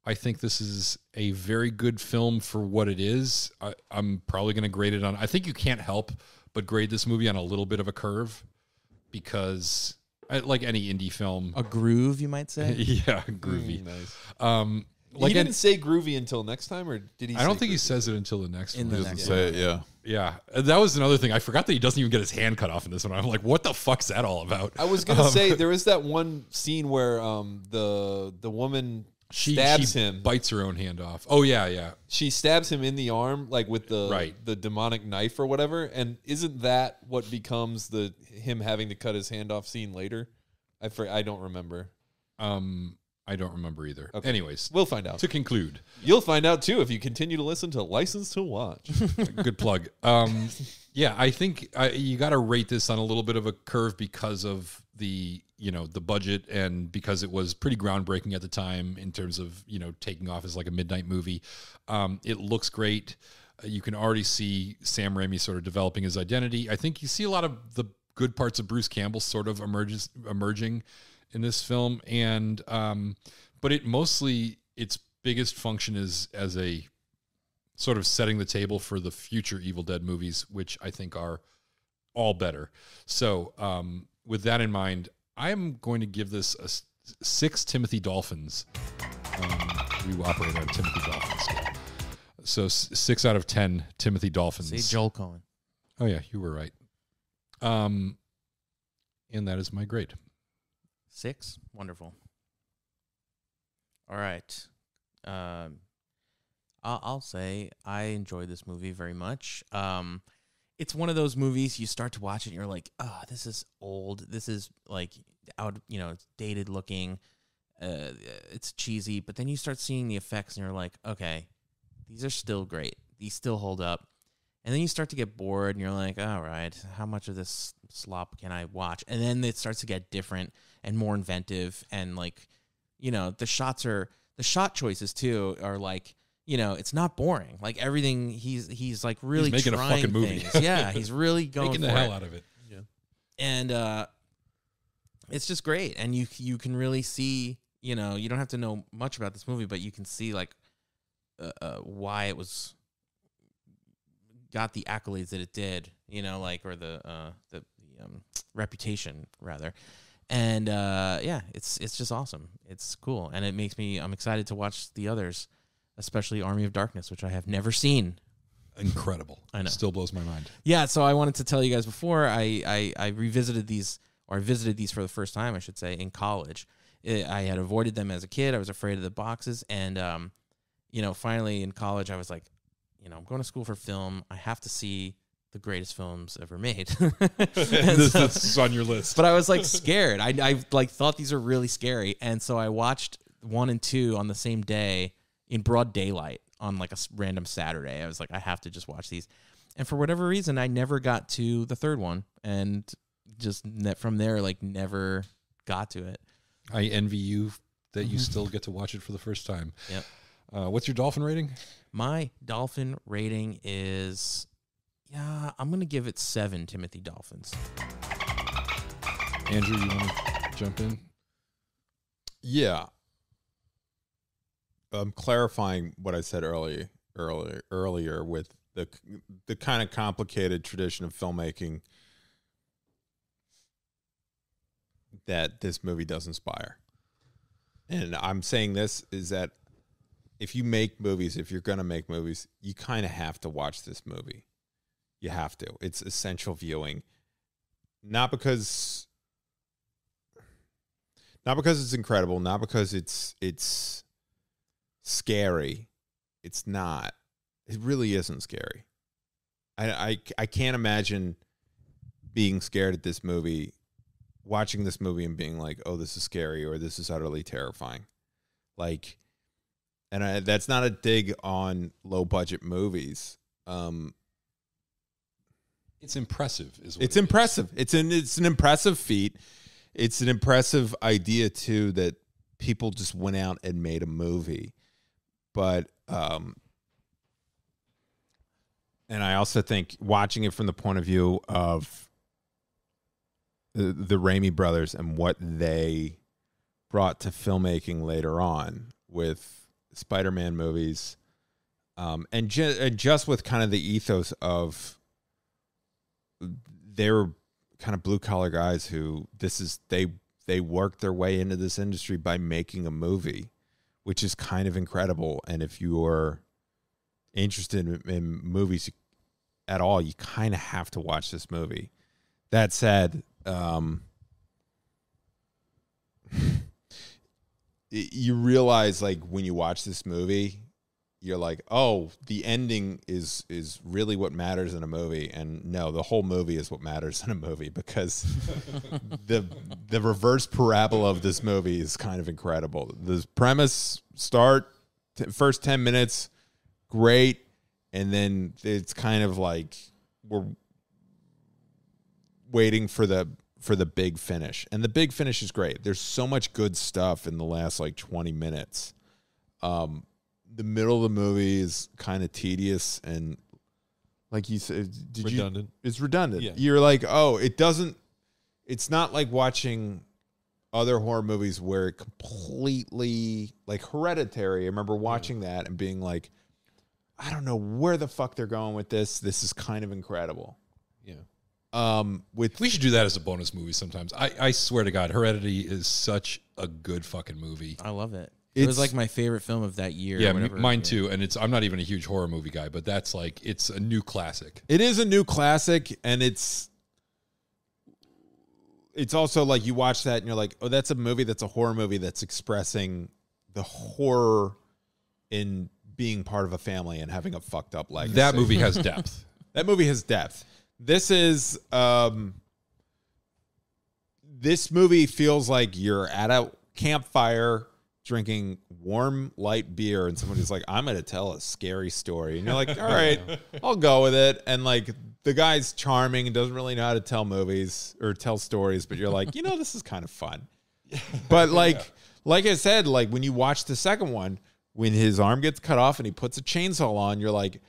I think this is a very good film for what it is. I, I'm probably going to grade it on... I think you can't help but grade this movie on a little bit of a curve because, like any indie film... A groove, you might say? Yeah, groovy. Mm, nice. Um, like he didn't an, say groovy until next time, or did he I say don't think groovy? He says it until the next in one. The he doesn't next say one. It, yeah. Yeah, that was another thing. I forgot that he doesn't even get his hand cut off in this one. I'm like, what the fuck's that all about? I was going to um, say, there is that one scene where um, the the woman... She stabs she him, bites her own hand off. Oh yeah, yeah. She stabs him in the arm, like with the right. the demonic knife or whatever. And isn't that what becomes the him having to cut his hand off scene later? I for, I don't remember. Um, I don't remember either. Okay. Anyways, we'll find out. To conclude, you'll find out too if you continue to listen to License to Watch. Good plug. Um, yeah, I think I, you got to rate this on a little bit of a curve because of the. You know, the budget, and because it was pretty groundbreaking at the time in terms of, you know, taking off as like a midnight movie. Um, it looks great. Uh, you can already see Sam Raimi sort of developing his identity. I think you see a lot of the good parts of Bruce Campbell sort of emerges emerging in this film. And, um, but it mostly its biggest function is as a sort of setting the table for the future Evil Dead movies, which I think are all better. So, um, with that in mind, I'm going to give this a six Timothy Dolphins. Um, we operate on Timothy Dolphins scale. So six out of ten Timothy Dolphins. See, Joel Coen. Oh, yeah, you were right. Um, and that is my grade. Six. Wonderful. All right. Um, I'll say I enjoyed this movie very much. Um, it's one of those movies you start to watch it and you're like, oh, this is old. This is like out, you know, it's dated looking. Uh, it's cheesy. But then you start seeing the effects and you're like, okay, these are still great. These still hold up. And then you start to get bored and you're like, all right, how much of this slop can I watch? And then it starts to get different and more inventive. And like, you know, the shots are, the shot choices too are like, you know, it's not boring. Like everything, he's he's like really he's making trying a fucking movie. Things. Yeah, he's really going making the for hell it. Out of it. Yeah, and uh, it's just great. And you you can really see, you know, you don't have to know much about this movie, but you can see like uh, uh, why it was got the accolades that it did. You know, like or the uh, the, the um, reputation rather. And uh, yeah, it's it's just awesome. It's cool, and it makes me I'm excited to watch the others. Especially Army of Darkness, which I have never seen. Incredible. I know. Still blows my mind. Yeah, so I wanted to tell you guys before, I, I, I revisited these, or I visited these for the first time, I should say, in college. It, I had avoided them as a kid. I was afraid of the boxes. And, um, you know, finally in college, I was like, you know, I'm going to school for film. I have to see the greatest films ever made. this, so, this is on your list. But I was, like, scared. I, I, like, thought these are really scary. And so I watched one and two on the same day. In broad daylight on like a random Saturday. I was like, I have to just watch these. And for whatever reason, I never got to the third one and just from there, like never got to it. I envy you that you still get to watch it for the first time. Yep. Uh, what's your dolphin rating? My dolphin rating is, yeah, I'm going to give it seven Timothy Dolphins. Andrew, you want to jump in? Yeah. I'm clarifying what I said earlier, earlier, earlier with the the kind of complicated tradition of filmmaking that this movie does inspire. And I'm saying this is that if you make movies, if you're going to make movies, you kind of have to watch this movie. You have to. It's essential viewing. Not because, not because it's incredible, not because it's it's. Scary. It's not. It really isn't scary. I, I, I can't imagine being scared at this movie, watching this movie and being like, oh, this is scary or this is utterly terrifying. Like, and I, that's not a dig on low budget movies. Um, it's impressive. Is what it's it impressive. Is. It's an, it's an impressive feat. It's an impressive idea too, that people just went out and made a movie. But, um, and I also think watching it from the point of view of the, the Raimi brothers and what they brought to filmmaking later on with Spider-Man movies, um, and, ju- and just with kind of the ethos of they were kind of blue collar guys who this is they they worked their way into this industry by making a movie, which is kind of incredible. And if you are interested in, in movies at all, you kind of have to watch this movie. That said, um, you realize, like, when you watch this movie, you're like, oh, the ending is is really what matters in a movie. And no, the whole movie is what matters in a movie, because the the reverse parabola of this movie is kind of incredible. The premise, start, t- first ten minutes, great, and then it's kind of like we're waiting for the for the big finish. And the big finish is great. There's so much good stuff in the last, like, twenty minutes. Um The middle of the movie is kind of tedious and, like you said, did redundant. You, it's redundant. Yeah. You're like, oh, it doesn't. It's not like watching other horror movies where it completely, like Hereditary. I remember watching that and being like, I don't know where the fuck they're going with this. This is kind of incredible. Yeah. Um, with we should do that as a bonus movie sometimes. I I swear to God, Heredity is such a good fucking movie. I love it. It was like my favorite film of that year. Yeah, or whatever. Mine too. And it's I'm not even a huge horror movie guy, but that's like, it's a new classic. It is a new classic, and it's it's also like you watch that and you're like, oh, that's a movie that's a horror movie that's expressing the horror in being part of a family and having a fucked up legacy. That movie has depth. That movie has depth. This is um, this movie feels like you're at a campfire drinking warm light beer, and somebody's like, I'm gonna tell a scary story, and you're like, all right, I'll go with it. And like, the guy's charming and doesn't really know how to tell movies or tell stories, but you're like, you know, this is kind of fun. But like, yeah. like I said, like when you watch the second one, when his arm gets cut off and he puts a chainsaw on, you're like,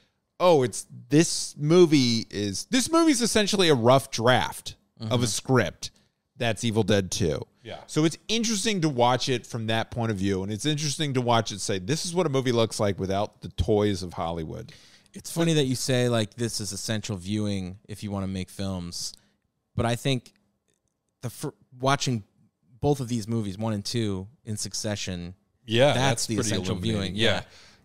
oh, it's this movie is this movie's essentially a rough draft mm-hmm. of a script. That's Evil Dead two. Yeah. So it's interesting to watch it from that point of view, and it's interesting to watch it say, this is what a movie looks like without the toys of Hollywood. It's funny that you say, like, this is essential viewing if you want to make films, but I think the fr- watching both of these movies, one and two, in succession, yeah, that's, that's the essential viewing. Yeah, yeah.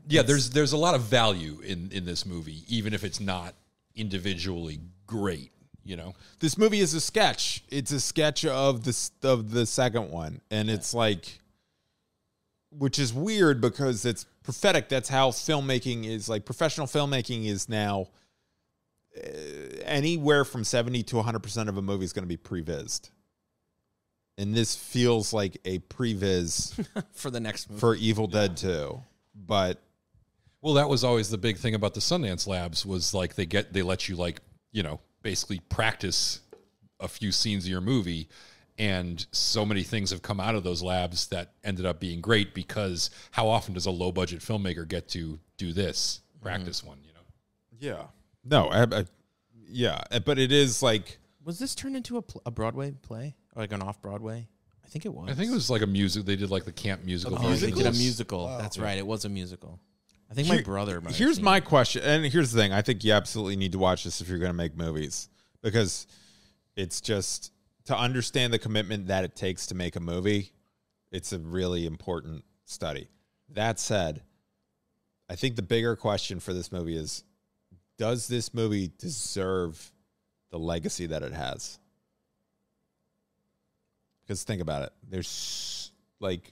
yeah there's there's a lot of value in, in this movie, even if it's not individually great. You know, this movie is a sketch. It's a sketch of the of the second one, and yeah. it's like, which is weird because it's prophetic. That's how filmmaking is. Like, professional filmmaking is now uh, anywhere from seventy to a hundred percent of a movie is going to be prevised, and this feels like a previs for the next movie. For Evil yeah. Dead two, but well, that was always the big thing about the Sundance Labs was like they get they let you like you know. basically practice a few scenes of your movie, and so many things have come out of those labs that ended up being great, because how often does a low budget filmmaker get to do this practice mm-hmm. one, you know? Yeah. No, I, I, yeah, but it is like, was this turned into a, pl- a Broadway play or like an off Broadway? I think it was. I think it was like a music. They did like the camp musical. Oh, they did a musical. Wow. That's right. It was a musical. I think my Here, brother might Here's my it. question, and here's the thing. I think you absolutely need to watch this if you're going to make movies, because it's just, to understand the commitment that it takes to make a movie, it's a really important study. That said, I think the bigger question for this movie is, does this movie deserve the legacy that it has? Because think about it. There's, like...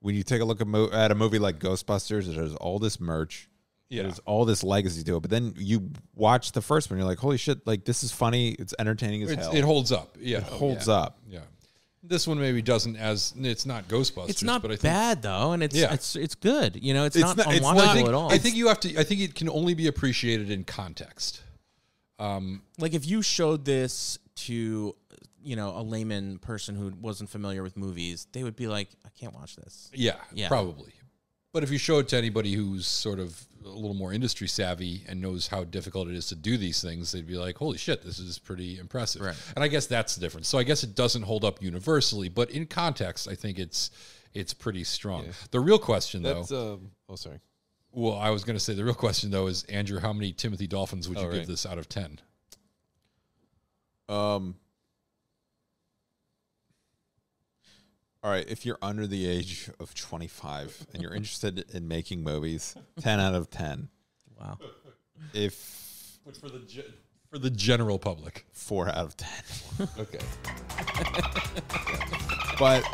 When you take a look at, mo- at a movie like Ghostbusters, there's all this merch. Yeah. There's all this legacy to it. But then you watch the first one, you're like, holy shit, like, this is funny. It's entertaining as it's, hell. It holds up. Yeah. It holds yeah. up. Yeah. This one maybe doesn't as... It's not Ghostbusters. It's not but I think, bad, though, and it's yeah. it's it's good. You know, it's, it's not, not unwatchable at all. I think you have to... I think it can only be appreciated in context. Um, like, if you showed this to... you know, a layman person who wasn't familiar with movies, they would be like, I can't watch this. Yeah, yeah, probably. But if you show it to anybody who's sort of a little more industry savvy and knows how difficult it is to do these things, they'd be like, holy shit, this is pretty impressive. Right. And I guess that's the difference. So I guess it doesn't hold up universally, but in context, I think it's it's pretty strong. Yeah. The real question, That's, though... Um, oh, sorry. Well, I was going to say the real question, though, is, Andrew, how many Timothy Dolphins would oh, you right. give this out of ten? Um... All right, if you're under the age of twenty-five and you're interested in making movies, ten out of ten. Wow. If Which for the ge for the general public, four out of ten. Okay. Yeah. But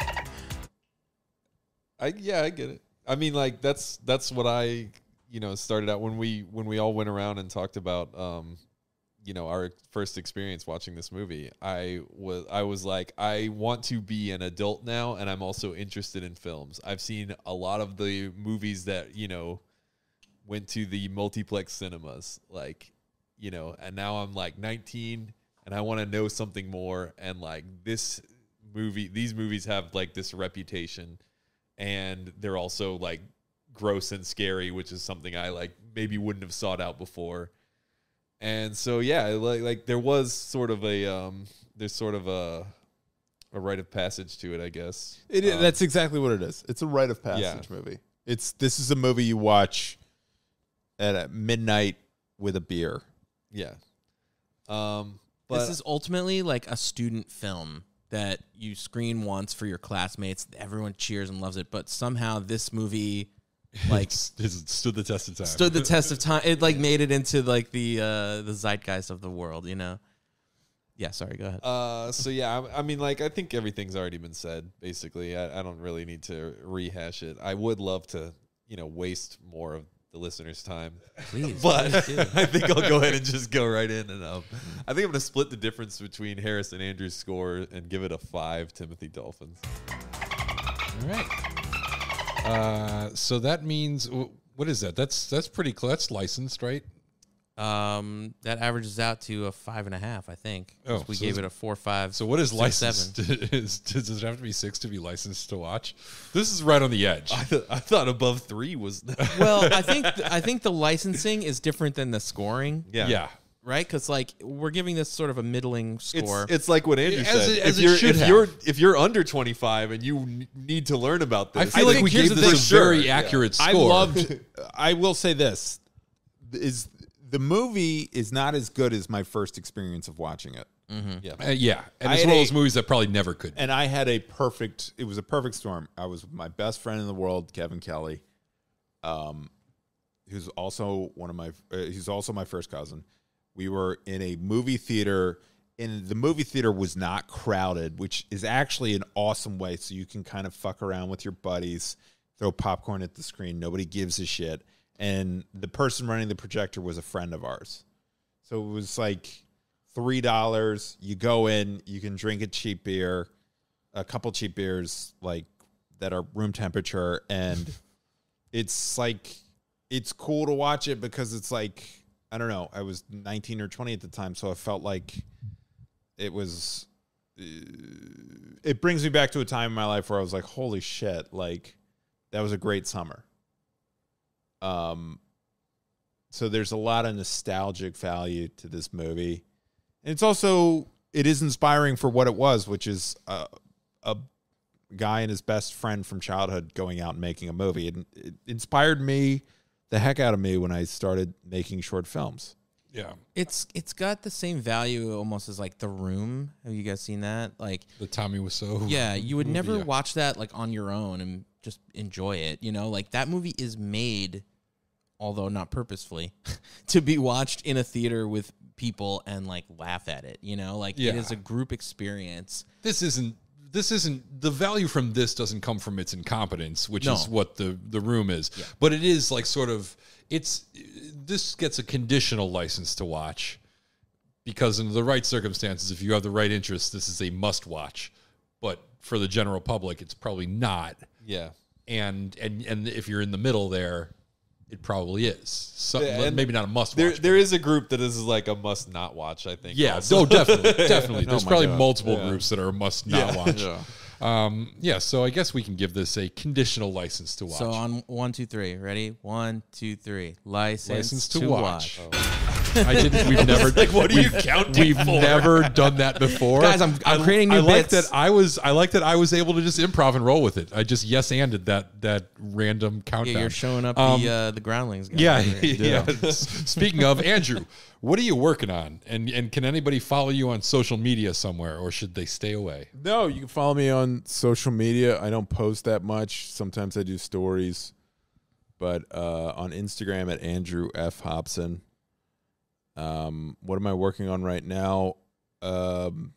I yeah, I get it. I mean, like that's that's what I, you know, started out when we when we all went around and talked about um you know, our first experience watching this movie. I was, I was like, I want to be an adult now, and I'm also interested in films. I've seen a lot of the movies that, you know, went to the multiplex cinemas, like, you know, and now I'm like nineteen and I want to know something more. And like this movie, these movies have like this reputation, and they're also like gross and scary, which is something I like maybe wouldn't have sought out before. And so, yeah, like, like there was sort of a, um, there's sort of a, a rite of passage to it, I guess. It is, um, that's exactly what it is. It's a rite of passage yeah. movie. It's, this is a movie you watch at, at midnight with a beer. Yeah. Um, but this is ultimately like a student film that you screen once for your classmates. Everyone cheers and loves it, but somehow this movie... Like it stood the test of time. Stood the test of time. It like made it into like the uh, the zeitgeist of the world, you know. Yeah, sorry. Go ahead. Uh, so yeah, I, I mean, like I think everything's already been said. Basically, I, I don't really need to rehash it. I would love to, you know, waste more of the listeners' time, please. But please I think I'll go ahead and just go right in and um, I think I'm gonna split the difference between Harris and Andrew's score and give it a five Timothy Dolphins. All right. Uh, so that means, what is that? That's, that's pretty close. That's licensed, right? Um, that averages out to a five and a half, I think. Oh, we so gave it a four, five. So what is six, licensed? Is, does it have to be six to be licensed to watch? This is right on the edge. I, th I thought above three was. Well, I think, th I think the licensing is different than the scoring. Yeah. Yeah. Right, because like we're giving this sort of a middling score. It's, it's like what Andrew it, said. As it, as if, you're, it if, you're, if you're under twenty-five and you need to learn about this, I feel I like we gave this a sure. very accurate yeah. score. I loved. I will say this: is the movie is not as good as my first experience of watching it. Mm-hmm. Yeah, uh, yeah, and it's one of those movies that probably never could. And I had a perfect. It was a perfect storm. I was with my best friend in the world, Kevin Kelly, um, who's also one of my. Uh, he's also my first cousin. We were in a movie theater, and the movie theater was not crowded, which is actually an awesome way so you can kind of fuck around with your buddies, throw popcorn at the screen. Nobody gives a shit. And the person running the projector was a friend of ours. So it was like three dollars. You go in, you can drink a cheap beer, a couple cheap beers like that are room temperature. And it's like, it's cool to watch it because it's like, I don't know. I was nineteen or twenty at the time, so I felt like it was... Uh, it brings me back to a time in my life where I was like, holy shit, like, that was a great summer. Um, so there's a lot of nostalgic value to this movie. And it's also... It is inspiring for what it was, which is a, a guy and his best friend from childhood going out and making a movie. It, it inspired me... the heck out of me when I started making short films. Yeah. It's it's got the same value almost as like The Room. Have you guys seen that? Like the Tommy Wiseau. Yeah, you would movie, never yeah. watch that like on your own and just enjoy it, you know? Like that movie is made, although not purposefully, to be watched in a theater with people and like laugh at it, you know? Like yeah. it is a group experience. This isn't This isn't the value from this doesn't come from its incompetence, which no. is what the the room is. Yeah. But it is like sort of it's this gets a conditional license to watch because under the right circumstances, if you have the right interest, this is a must watch. But for the general public, it's probably not. Yeah, and and and if you're in the middle there, it probably is. So, yeah, maybe not a must there, watch. There is a group that is like a must not watch, I think. Yeah, so no, definitely. definitely. There's oh probably God. multiple yeah. groups that are a must not yeah. watch. Yeah. Um, yeah, so I guess we can give this a conditional license to watch. So on one, two, three. Ready? One, two, three. License, license to, to watch. watch. Oh. I didn't. We've never. Like, what are you counting? We've for? never done that before, guys. I'm, I'm I, creating new I bits. Like that I was. I like that I was able to just improv and roll with it. I just yes anded that that random countdown. Yeah, you're showing up um, the uh, the groundlings. Guy yeah, right yeah. yeah. Speaking of Andrew, what are you working on? And and can anybody follow you on social media somewhere, or should they stay away? No, you can follow me on social media. I don't post that much. Sometimes I do stories. But uh, on Instagram at Andrew F. Hobson. Um, what am I working on right now? Um,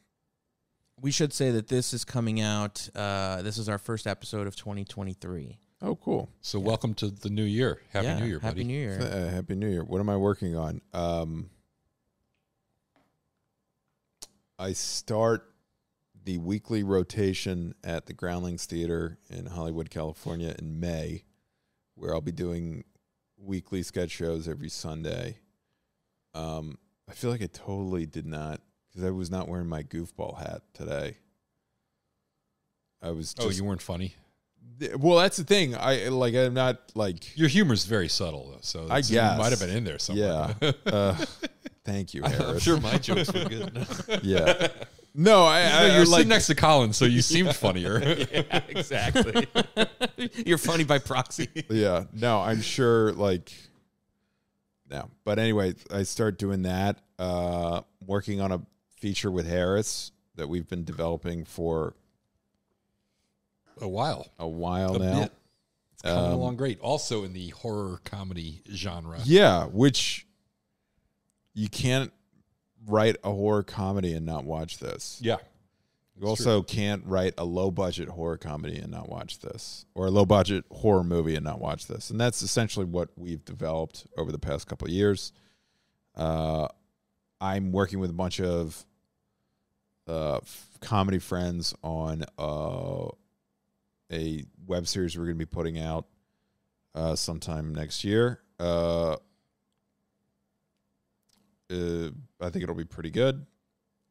we should say that this is coming out. Uh, this is our first episode of twenty twenty-three. Oh, cool. So yeah. welcome to the new year. Happy yeah, New Year, buddy. Happy New Year. Uh, happy New Year. What am I working on? Um, I start the weekly rotation at the Groundlings Theater in Hollywood, California in May, where I'll be doing weekly sketch shows every Sunday. Um, I feel like I totally did not, because I was not wearing my goofball hat today. I was just, oh, you weren't funny? Well, that's the thing. I like. I'm not like... Your humor's very subtle, though, so I guess. You might have been in there somewhere. Yeah. uh, thank you, Harris. I'm sure my jokes were good. Yeah. No, I, I, you know, you're like, sitting next to Colin, so you seemed yeah. funnier. Yeah, exactly. You're funny by proxy. Yeah. No, I'm sure. Like, no. But anyway, I start doing that. Uh, working on a feature with Harris that we've been developing for a while. A while a now. Bit. It's coming um, along great. Also in the horror comedy genre. Yeah, which you can't write a horror comedy and not watch this. Yeah. You also true. can't write a low-budget horror comedy and not watch this, or a low-budget horror movie and not watch this. And that's essentially what we've developed over the past couple of years. Uh, I'm working with a bunch of uh, comedy friends on uh, a web series we're going to be putting out uh, sometime next year. Uh Uh, I think it'll be pretty good.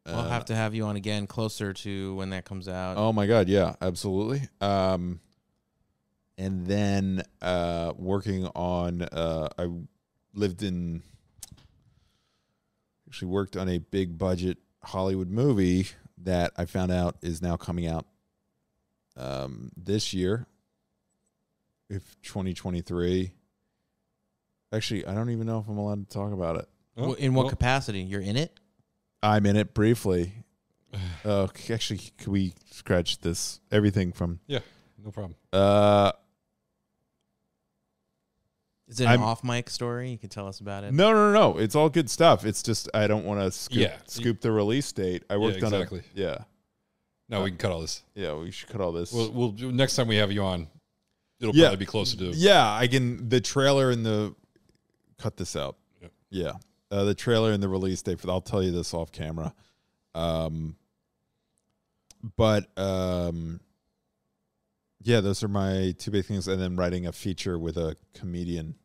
Uh, I'll have to have you on again closer to when that comes out. Oh my God, yeah, absolutely. Um, and then uh, working on, uh, I lived in, actually worked on a big budget Hollywood movie that I found out is now coming out um, this year, if twenty twenty-three. Actually, I don't even know if I'm allowed to talk about it. Oh, in what well, capacity? You're in it? I'm in it briefly. Uh, actually, can we scratch this? Everything from... Yeah, no problem. Uh, Is it I'm, an off-mic story? You can tell us about it. No, no, no, no. It's all good stuff. It's just I don't want to scoop, yeah. scoop the release date. I worked yeah, exactly. on it. Yeah. No, uh, we can cut all this. Yeah, we should cut all this. We'll, we'll next time we have you on, it'll yeah. probably be closer to... Yeah, I can... The trailer and the... Cut this out. Yeah. Yeah. Uh, the trailer and the release date for, I'll tell you this off camera. Um, but um, yeah, those are my two big things. And then writing a feature with a comedian,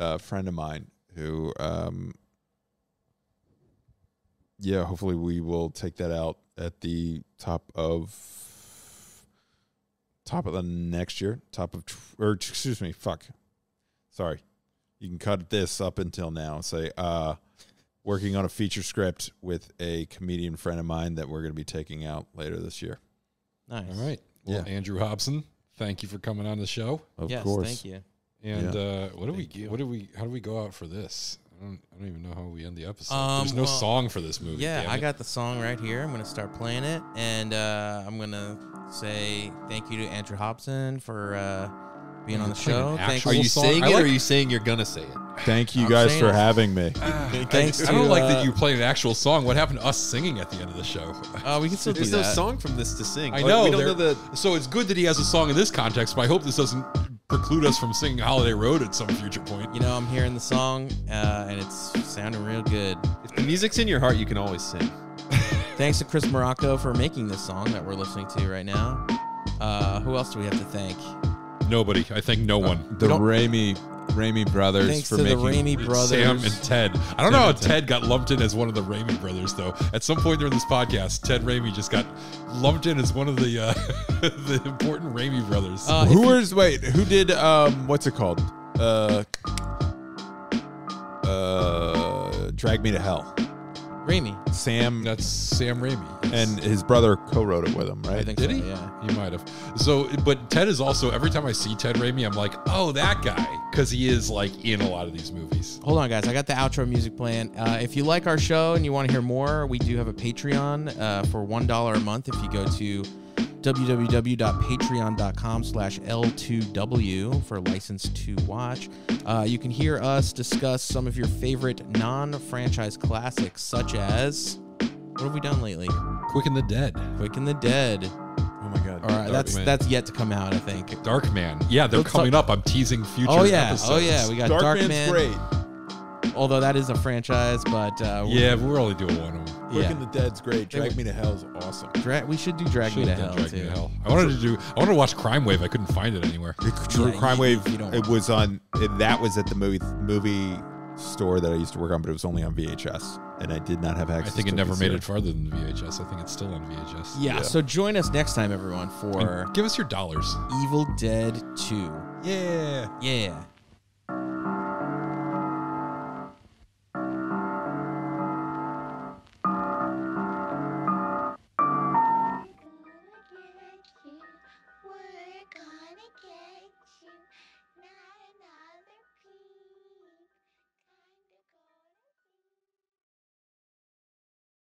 uh, friend of mine who, um, yeah, hopefully we will take that out at the top of, top of the next year, top of, or excuse me, fuck. Sorry. You can cut this up until now. Say, uh, working on a feature script with a comedian friend of mine that we're going to be taking out later this year. Nice. All right. Well, yeah. Andrew Hobson, thank you for coming on the show. Of yes, course. Thank you. And yeah. uh, what do we? You. What do we? How do we go out for this? I don't. I don't even know how we end the episode. Um, There's no well, song for this movie. Yeah, I got the song right here. I'm going to start playing it, and uh, I'm going to say thank you to Andrew Hobson for. Uh, Being on the show. Thank you. Are you song? saying it like or are you saying you're gonna say it? Thank you I'm guys for it. having me. Uh, Thanks. I, to, I don't uh, like that you played an actual song. What happened to us singing at the end of the show? Uh, we can still There's do that. There's no song from this to sing. I know. We don't know the, so it's good that he has a song in this context, but I hope this doesn't preclude us from singing Holiday Road at some future point. You know, I'm hearing the song uh, and it's sounding real good. If the music's in your heart, you can always sing. Thanks to Chris Morocco for making this song that we're listening to right now. Uh, who else do we have to thank? Nobody. I think no one. Uh, the Raimi, Raimi brothers thanks for to making the Raimi brothers. Sam and Ted. I don't Sam know how Ted. Ted got lumped in as one of the Raimi brothers, though. At some point during this podcast, Ted Raimi just got lumped in as one of the uh, the important Raimi brothers. Uh, who was wait? Who did? Um, what's it called? Uh. Uh. Drag Me to Hell. Raimi. Sam. That's Sam Raimi. It's, and his brother co-wrote it with him, right? I think Did so, he? Yeah. He might have. So, but Ted is also, every time I see Ted Raimi, I'm like, oh, that guy. Because he is like in a lot of these movies. Hold on, guys. I got the outro music playing. Uh, if you like our show and you want to hear more, we do have a Patreon uh, for one dollar a month. If you go to w w w dot patreon dot com slash L two W for license to watch. Uh, you can hear us discuss some of your favorite non-franchise classics, such as, what have we done lately? Quick and the Dead. Quick and the Dead. Oh my God. All right, that's Man. that's yet to come out, I think. Dark Man. Yeah, they're Let's coming up. I'm teasing future oh, yeah. episodes. Oh yeah, we got Dark, Dark Man's Man. Great. Although that is a franchise, but uh, we're yeah, we're only doing one of them. Quick yeah. and the Dead's great. Drag Me to Hell is awesome. Dra we should do Drag, me to, hell drag me to Hell too. I wanted to do. I wanted to watch Crime Wave. I couldn't find it anywhere. It, yeah, Crime you, Wave. You it was on. It, that was at the movie movie store that I used to work on, but it was only on V H S, and I did not have access. I think to it never made it farther than the V H S. I think it's still on V H S. Yeah. yeah. So join us next time, everyone, for and give us your dollars. Evil Dead two. Yeah. Yeah.